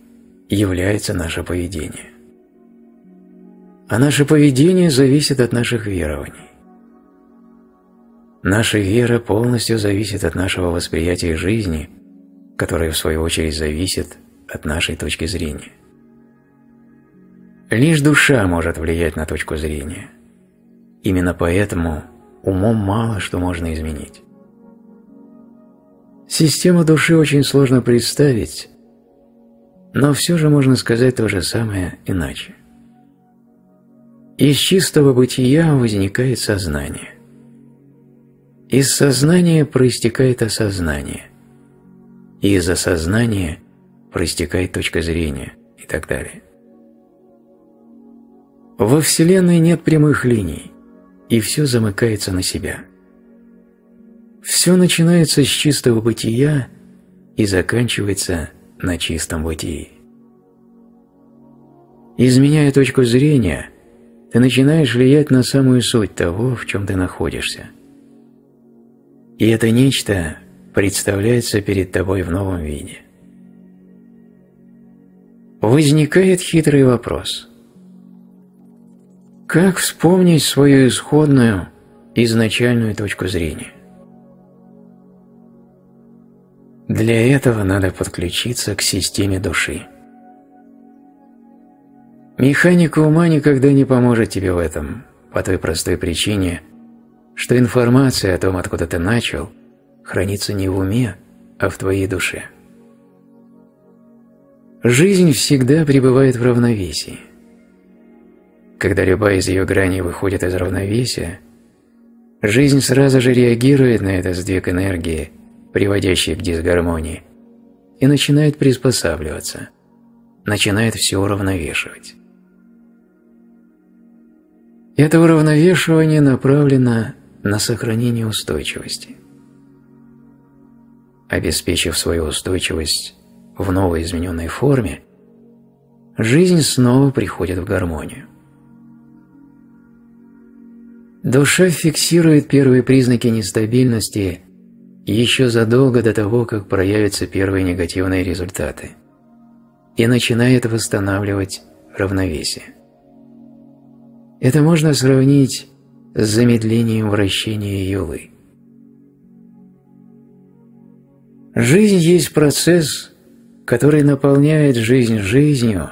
является наше поведение. А наше поведение зависит от наших верований. Наша вера полностью зависит от нашего восприятия жизни, которое в свою очередь зависит от нашей точки зрения. Лишь душа может влиять на точку зрения. Именно поэтому умом мало что можно изменить. Систему души очень сложно представить, но все же можно сказать то же самое иначе. Из чистого бытия возникает сознание. Из сознания проистекает осознание. И из осознания проистекает точка зрения и так далее. Во Вселенной нет прямых линий, и все замыкается на себя. Все начинается с чистого бытия и заканчивается на чистом бытии. Изменяя точку зрения, ты начинаешь влиять на самую суть того, в чем ты находишься. И это нечто представляется перед тобой в новом виде. Возникает хитрый вопрос. Как вспомнить свою исходную, изначальную точку зрения? Для этого надо подключиться к системе души. Механика ума никогда не поможет тебе в этом, по той простой причине, что информация о том, откуда ты начал, хранится не в уме, а в твоей душе. Жизнь всегда пребывает в равновесии. Когда любая из ее граней выходит из равновесия, жизнь сразу же реагирует на этот сдвиг энергии, приводящий к дисгармонии, и начинает приспосабливаться, начинает все уравновешивать. Это уравновешивание направлено на сохранение устойчивости. Обеспечив свою устойчивость в новой измененной форме, жизнь снова приходит в гармонию. Душа фиксирует первые признаки нестабильности еще задолго до того, как проявятся первые негативные результаты, и начинает восстанавливать равновесие. Это можно сравнить с замедлением вращения юлы. Жизнь есть процесс, который наполняет жизнь жизнью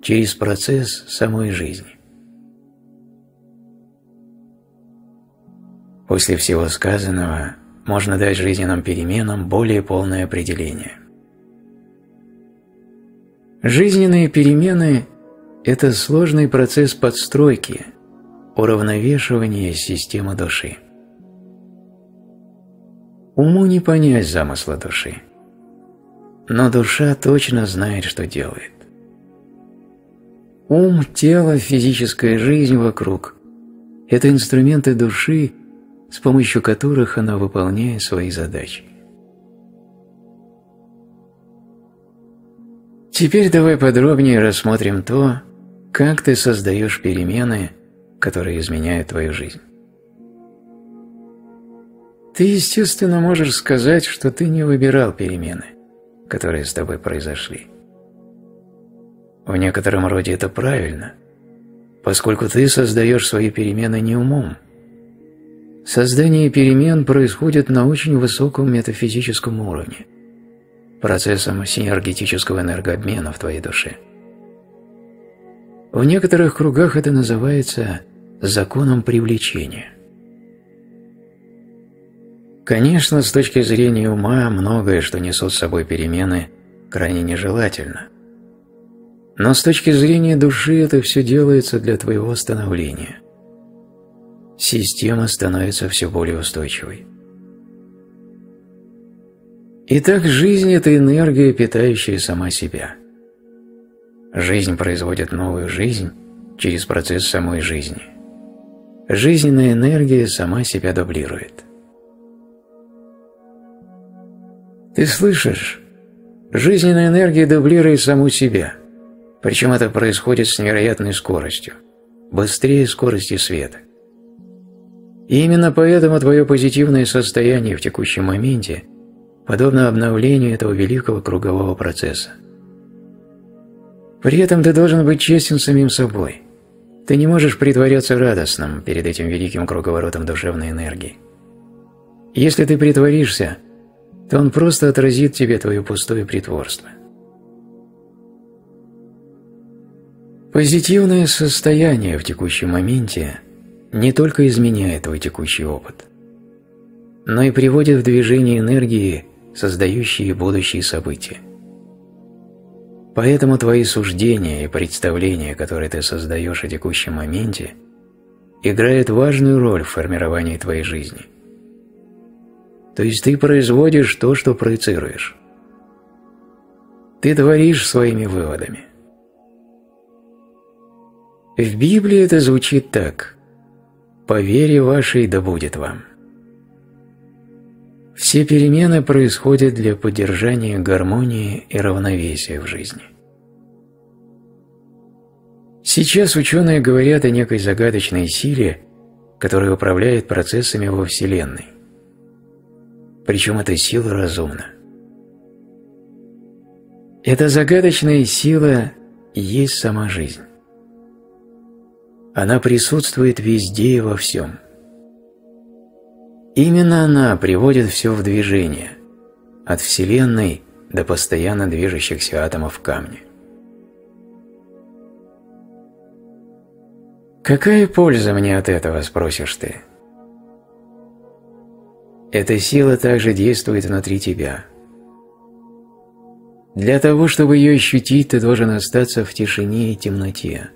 через процесс самой жизни. После всего сказанного можно дать жизненным переменам более полное определение. Жизненные перемены – это сложный процесс подстройки, уравновешивания системы души. Уму не понять замысла души, но душа точно знает, что делает. Ум, тело, физическая жизнь вокруг – это инструменты души, с помощью которых она выполняет свои задачи. Теперь давай подробнее рассмотрим то, как ты создаешь перемены, которые изменяют твою жизнь. Ты, естественно, можешь сказать, что ты не выбирал перемены, которые с тобой произошли. В некотором роде это правильно, поскольку ты создаешь свои перемены не умом. Создание перемен происходит на очень высоком метафизическом уровне, процессом синергетического энергообмена в твоей душе. В некоторых кругах это называется законом привлечения. Конечно, с точки зрения ума многое, что несут с собой перемены, крайне нежелательно. Но с точки зрения души это все делается для твоего становления. Система становится все более устойчивой. Итак, жизнь – это энергия, питающая сама себя. Жизнь производит новую жизнь через процесс самой жизни. Жизненная энергия сама себя дублирует. Ты слышишь? Жизненная энергия дублирует саму себя. Причем это происходит с невероятной скоростью, быстрее скорости света. И именно поэтому твое позитивное состояние в текущем моменте подобно обновлению этого великого кругового процесса. При этом ты должен быть честен самим собой. Ты не можешь притворяться радостным перед этим великим круговоротом душевной энергии. Если ты притворишься, то он просто отразит тебе твое пустое притворство. Позитивное состояние в текущем моменте не только изменяет твой текущий опыт, но и приводит в движение энергии, создающие будущие события. Поэтому твои суждения и представления, которые ты создаешь о текущем моменте, играют важную роль в формировании твоей жизни. То есть ты производишь то, что проецируешь. Ты творишь своими выводами. В Библии это звучит так: «По вере вашей да будет вам». Все перемены происходят для поддержания гармонии и равновесия в жизни. Сейчас ученые говорят о некой загадочной силе, которая управляет процессами во Вселенной. Причем эта сила разумна. Эта загадочная сила есть сама жизнь. Она присутствует везде и во всем. Именно она приводит все в движение, от Вселенной до постоянно движущихся атомов камня. «Какая польза мне от этого?» – спросишь ты. Эта сила также действует внутри тебя. Для того, чтобы ее ощутить, ты должен остаться в тишине и темноте,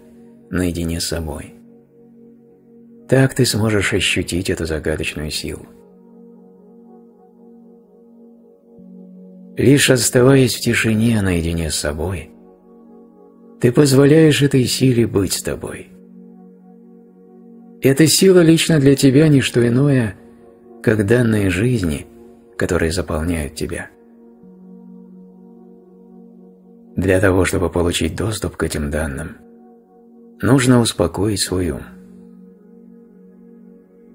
наедине с собой. Так ты сможешь ощутить эту загадочную силу. Лишь оставаясь в тишине наедине с собой, ты позволяешь этой силе быть с тобой. Эта сила лично для тебя не что иное, как данные жизни, которые заполняют тебя. Для того, чтобы получить доступ к этим данным, нужно успокоить свой ум.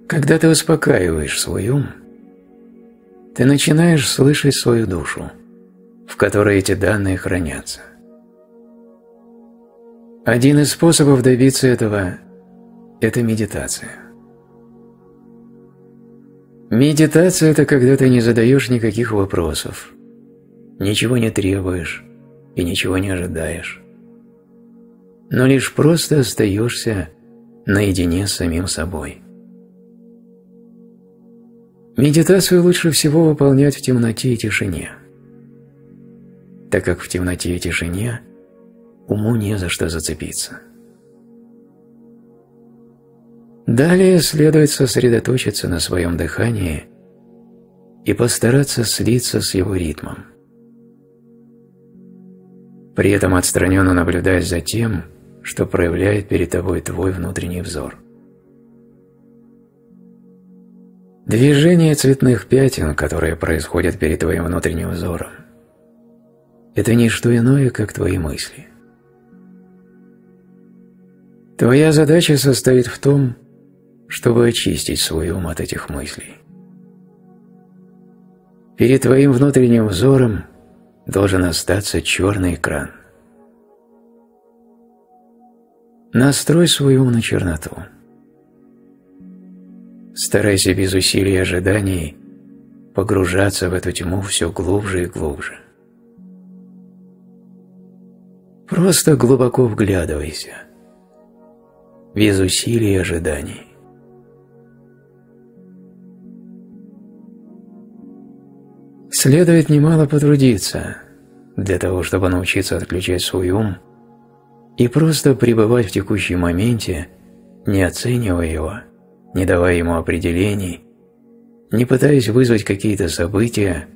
Когда ты успокаиваешь свой ум, ты начинаешь слышать свою душу, в которой эти данные хранятся. Один из способов добиться этого – это медитация. Медитация – это когда ты не задаешь никаких вопросов, ничего не требуешь и ничего не ожидаешь, но лишь просто остаешься наедине с самим собой. Медитацию лучше всего выполнять в темноте и тишине, так как в темноте и тишине уму не за что зацепиться. Далее следует сосредоточиться на своем дыхании и постараться слиться с его ритмом. При этом отстраненно наблюдая за тем, что проявляет перед тобой твой внутренний взор. Движение цветных пятен, которые происходят перед твоим внутренним взором, это не что иное, как твои мысли. Твоя задача состоит в том, чтобы очистить свой ум от этих мыслей. Перед твоим внутренним взором должен остаться черный экран. Настрой свой ум на черноту. Старайся без усилий и ожиданий погружаться в эту тьму все глубже и глубже. Просто глубоко вглядывайся, без усилий и ожиданий. Следует немало потрудиться для того, чтобы научиться отключать свой ум и просто пребывать в текущем моменте, не оценивая его, не давая ему определений, не пытаясь вызвать какие-то события,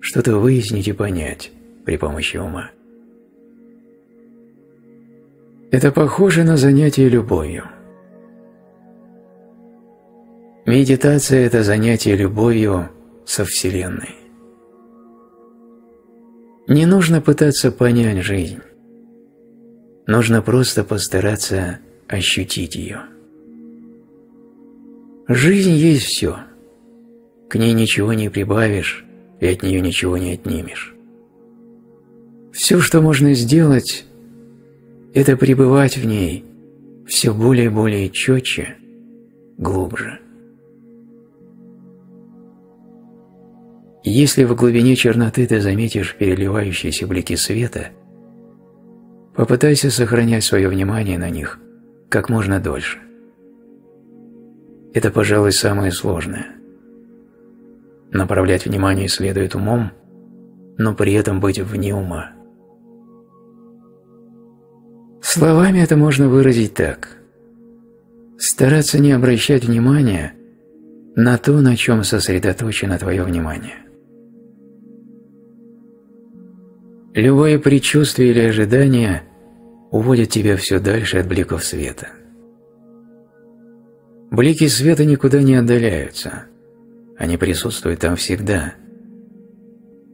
что-то выяснить и понять при помощи ума. Это похоже на занятие любовью. Медитация – это занятие любовью со Вселенной. Не нужно пытаться понять жизнь. Нужно просто постараться ощутить ее. Жизнь есть все. К ней ничего не прибавишь и от нее ничего не отнимешь. Все, что можно сделать, это пребывать в ней все более и более четче, глубже. Если в глубине черноты ты заметишь переливающиеся блики света, попытайся сохранять свое внимание на них как можно дольше. Это, пожалуй, самое сложное. Направлять внимание следует умом, но при этом быть вне ума. Словами это можно выразить так. Стараться не обращать внимания на то, на чем сосредоточено твое внимание. Любое предчувствие или ожидание уводит тебя все дальше от бликов света. Блики света никуда не отдаляются. Они присутствуют там всегда.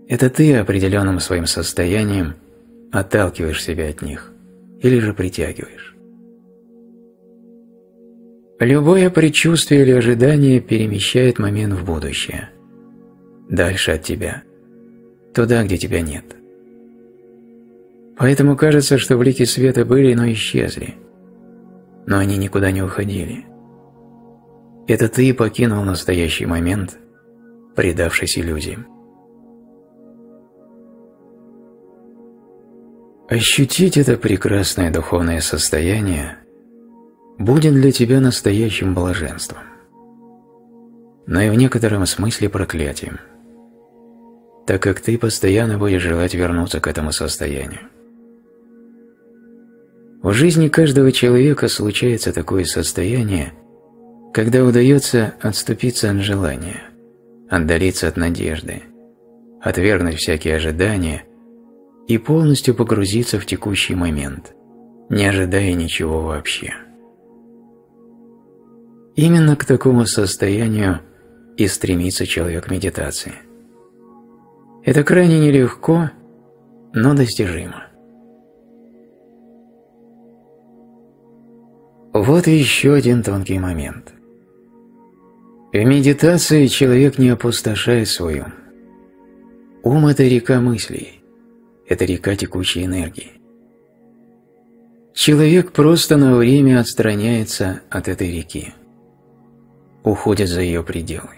Это ты определенным своим состоянием отталкиваешь себя от них или же притягиваешь. Любое предчувствие или ожидание перемещает момент в будущее. Дальше от тебя. Туда, где тебя нет. Поэтому кажется, что блики света были, но исчезли. Но они никуда не уходили. Это ты покинул настоящий момент, предавшись иллюзиям. Ощутить это прекрасное духовное состояние будет для тебя настоящим блаженством, но и в некотором смысле проклятием, так как ты постоянно будешь желать вернуться к этому состоянию. В жизни каждого человека случается такое состояние, когда удается отступиться от желания, отдалиться от надежды, отвергнуть всякие ожидания и полностью погрузиться в текущий момент, не ожидая ничего вообще. Именно к такому состоянию и стремится человек медитации. Это крайне нелегко, но достижимо. Вот еще один тонкий момент. В медитации человек не опустошает свой ум. Ум – это река мыслей, это река текучей энергии. Человек просто на время отстраняется от этой реки, уходит за ее пределы.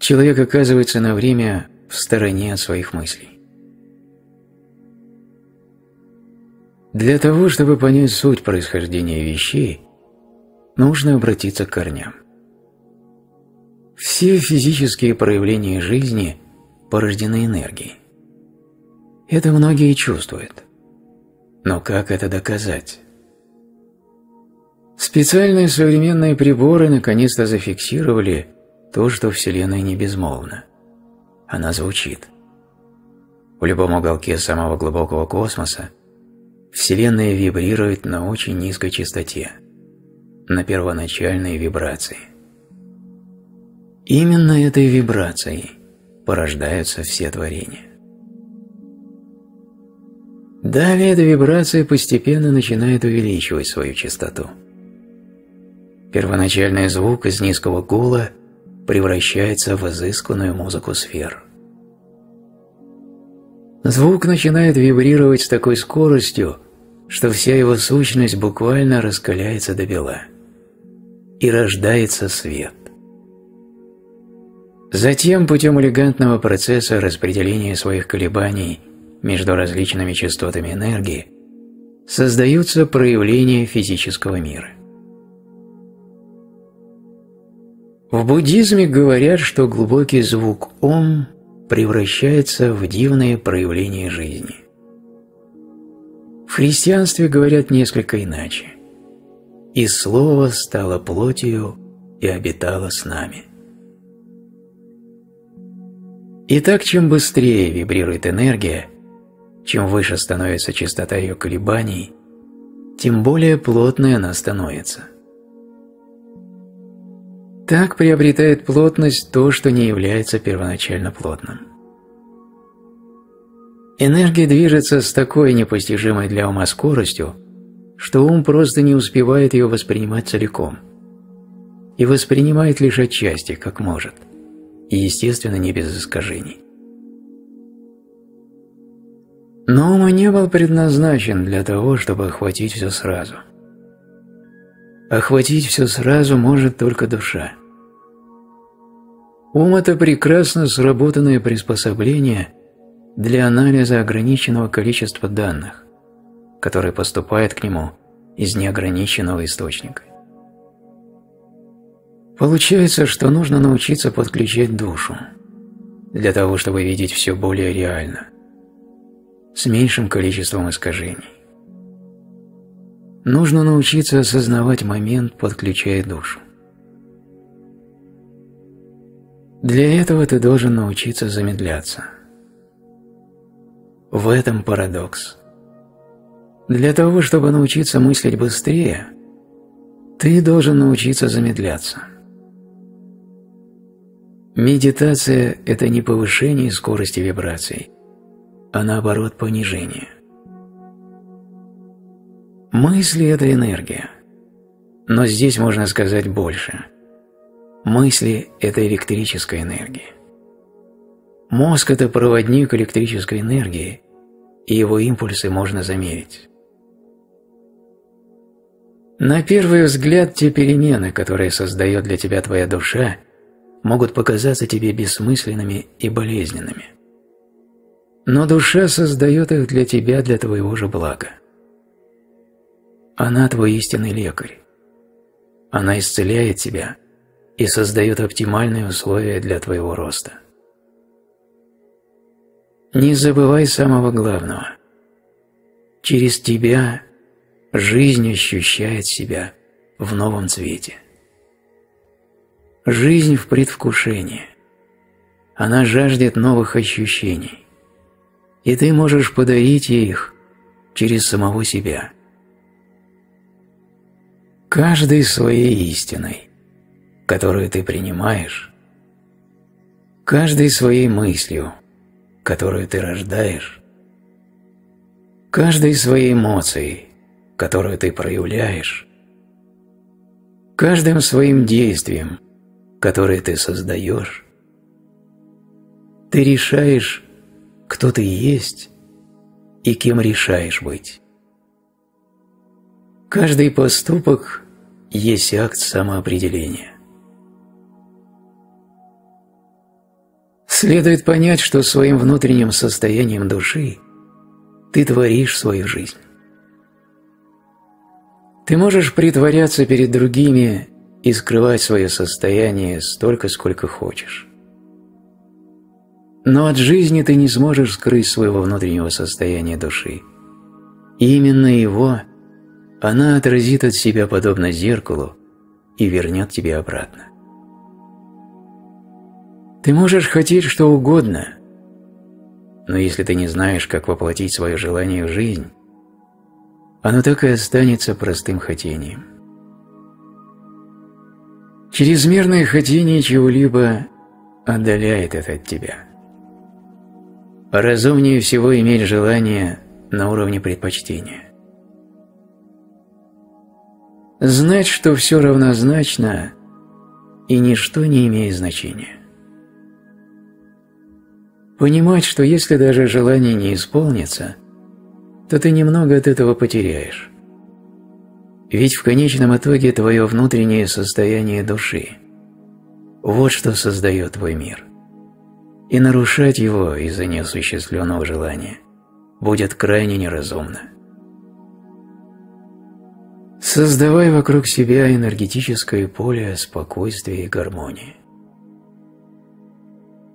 Человек оказывается на время в стороне от своих мыслей. Для того, чтобы понять суть происхождения вещей, нужно обратиться к корням. Все физические проявления жизни порождены энергией. Это многие чувствуют. Но как это доказать? Специальные современные приборы наконец-то зафиксировали то, что Вселенная не безмолвна. Она звучит. В любом уголке самого глубокого космоса Вселенная вибрирует на очень низкой частоте, на первоначальной вибрации. Именно этой вибрацией порождаются все творения. Далее эта вибрация постепенно начинает увеличивать свою частоту. Первоначальный звук из низкого гула превращается в изысканную музыку сфер. Звук начинает вибрировать с такой скоростью, что вся его сущность буквально раскаляется добела. И рождается свет. Затем, путем элегантного процесса распределения своих колебаний между различными частотами энергии, создаются проявления физического мира. В буддизме говорят, что глубокий звук «Ом» превращается в дивные проявления жизни. В христианстве говорят несколько иначе. «И слово стало плотью и обитало с нами». Итак, чем быстрее вибрирует энергия, чем выше становится частота ее колебаний, тем более плотной она становится. Так приобретает плотность то, что не является первоначально плотным. Энергия движется с такой непостижимой для ума скоростью, что ум просто не успевает ее воспринимать целиком. И воспринимает лишь отчасти, как может. И, естественно, не без искажений. Но ум не был предназначен для того, чтобы охватить все сразу. Охватить все сразу может только душа. Ум – это прекрасно сработанное приспособление для анализа ограниченного количества данных, которые поступают к нему из неограниченного источника. Получается, что нужно научиться подключать душу, для того, чтобы видеть все более реально, с меньшим количеством искажений. Нужно научиться осознавать момент, подключая душу. Для этого ты должен научиться замедляться. В этом парадокс. Для того, чтобы научиться мыслить быстрее, ты должен научиться замедляться. Медитация – это не повышение скорости вибраций, а наоборот понижение. Мысли – это энергия, но здесь можно сказать больше. Мысли – это электрическая энергия. Мозг – это проводник электрической энергии, и его импульсы можно замерить. На первый взгляд те перемены, которые создает для тебя твоя душа, могут показаться тебе бессмысленными и болезненными. Но душа создает их для тебя, для твоего же блага. Она твой истинный лекарь. Она исцеляет тебя и создает оптимальные условия для твоего роста. Не забывай самого главного. Через тебя жизнь ощущает себя в новом цвете. Жизнь в предвкушении. Она жаждет новых ощущений. И ты можешь подарить ей их через самого себя. Каждый своей истиной, которую ты принимаешь, каждой своей мыслью, которую ты рождаешь, каждой своей эмоцией, которую ты проявляешь, каждым своим действием, которое ты создаешь, ты решаешь, кто ты есть и кем решаешь быть. Каждый поступок есть акт самоопределения. Следует понять, что своим внутренним состоянием души ты творишь свою жизнь. Ты можешь притворяться перед другими и скрывать свое состояние столько, сколько хочешь. Но от жизни ты не сможешь скрыть своего внутреннего состояния души. И именно его она отразит от себя подобно зеркалу и вернет тебе обратно. Ты можешь хотеть что угодно, но если ты не знаешь, как воплотить свое желание в жизнь, оно так и останется простым хотением. Чрезмерное хотение чего-либо отдаляет это от тебя. Разумнее всего иметь желание на уровне предпочтения. Знать, что все равнозначно, и ничто не имеет значения. Понимать, что если даже желание не исполнится, то ты немного от этого потеряешь. Ведь в конечном итоге твое внутреннее состояние души – вот что создает твой мир. И нарушать его из-за неосуществленного желания будет крайне неразумно. Создавай вокруг себя энергетическое поле спокойствия и гармонии.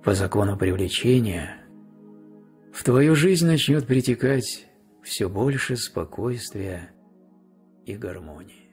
По закону привлечения в твою жизнь начнет притекать все больше спокойствия и гармонии.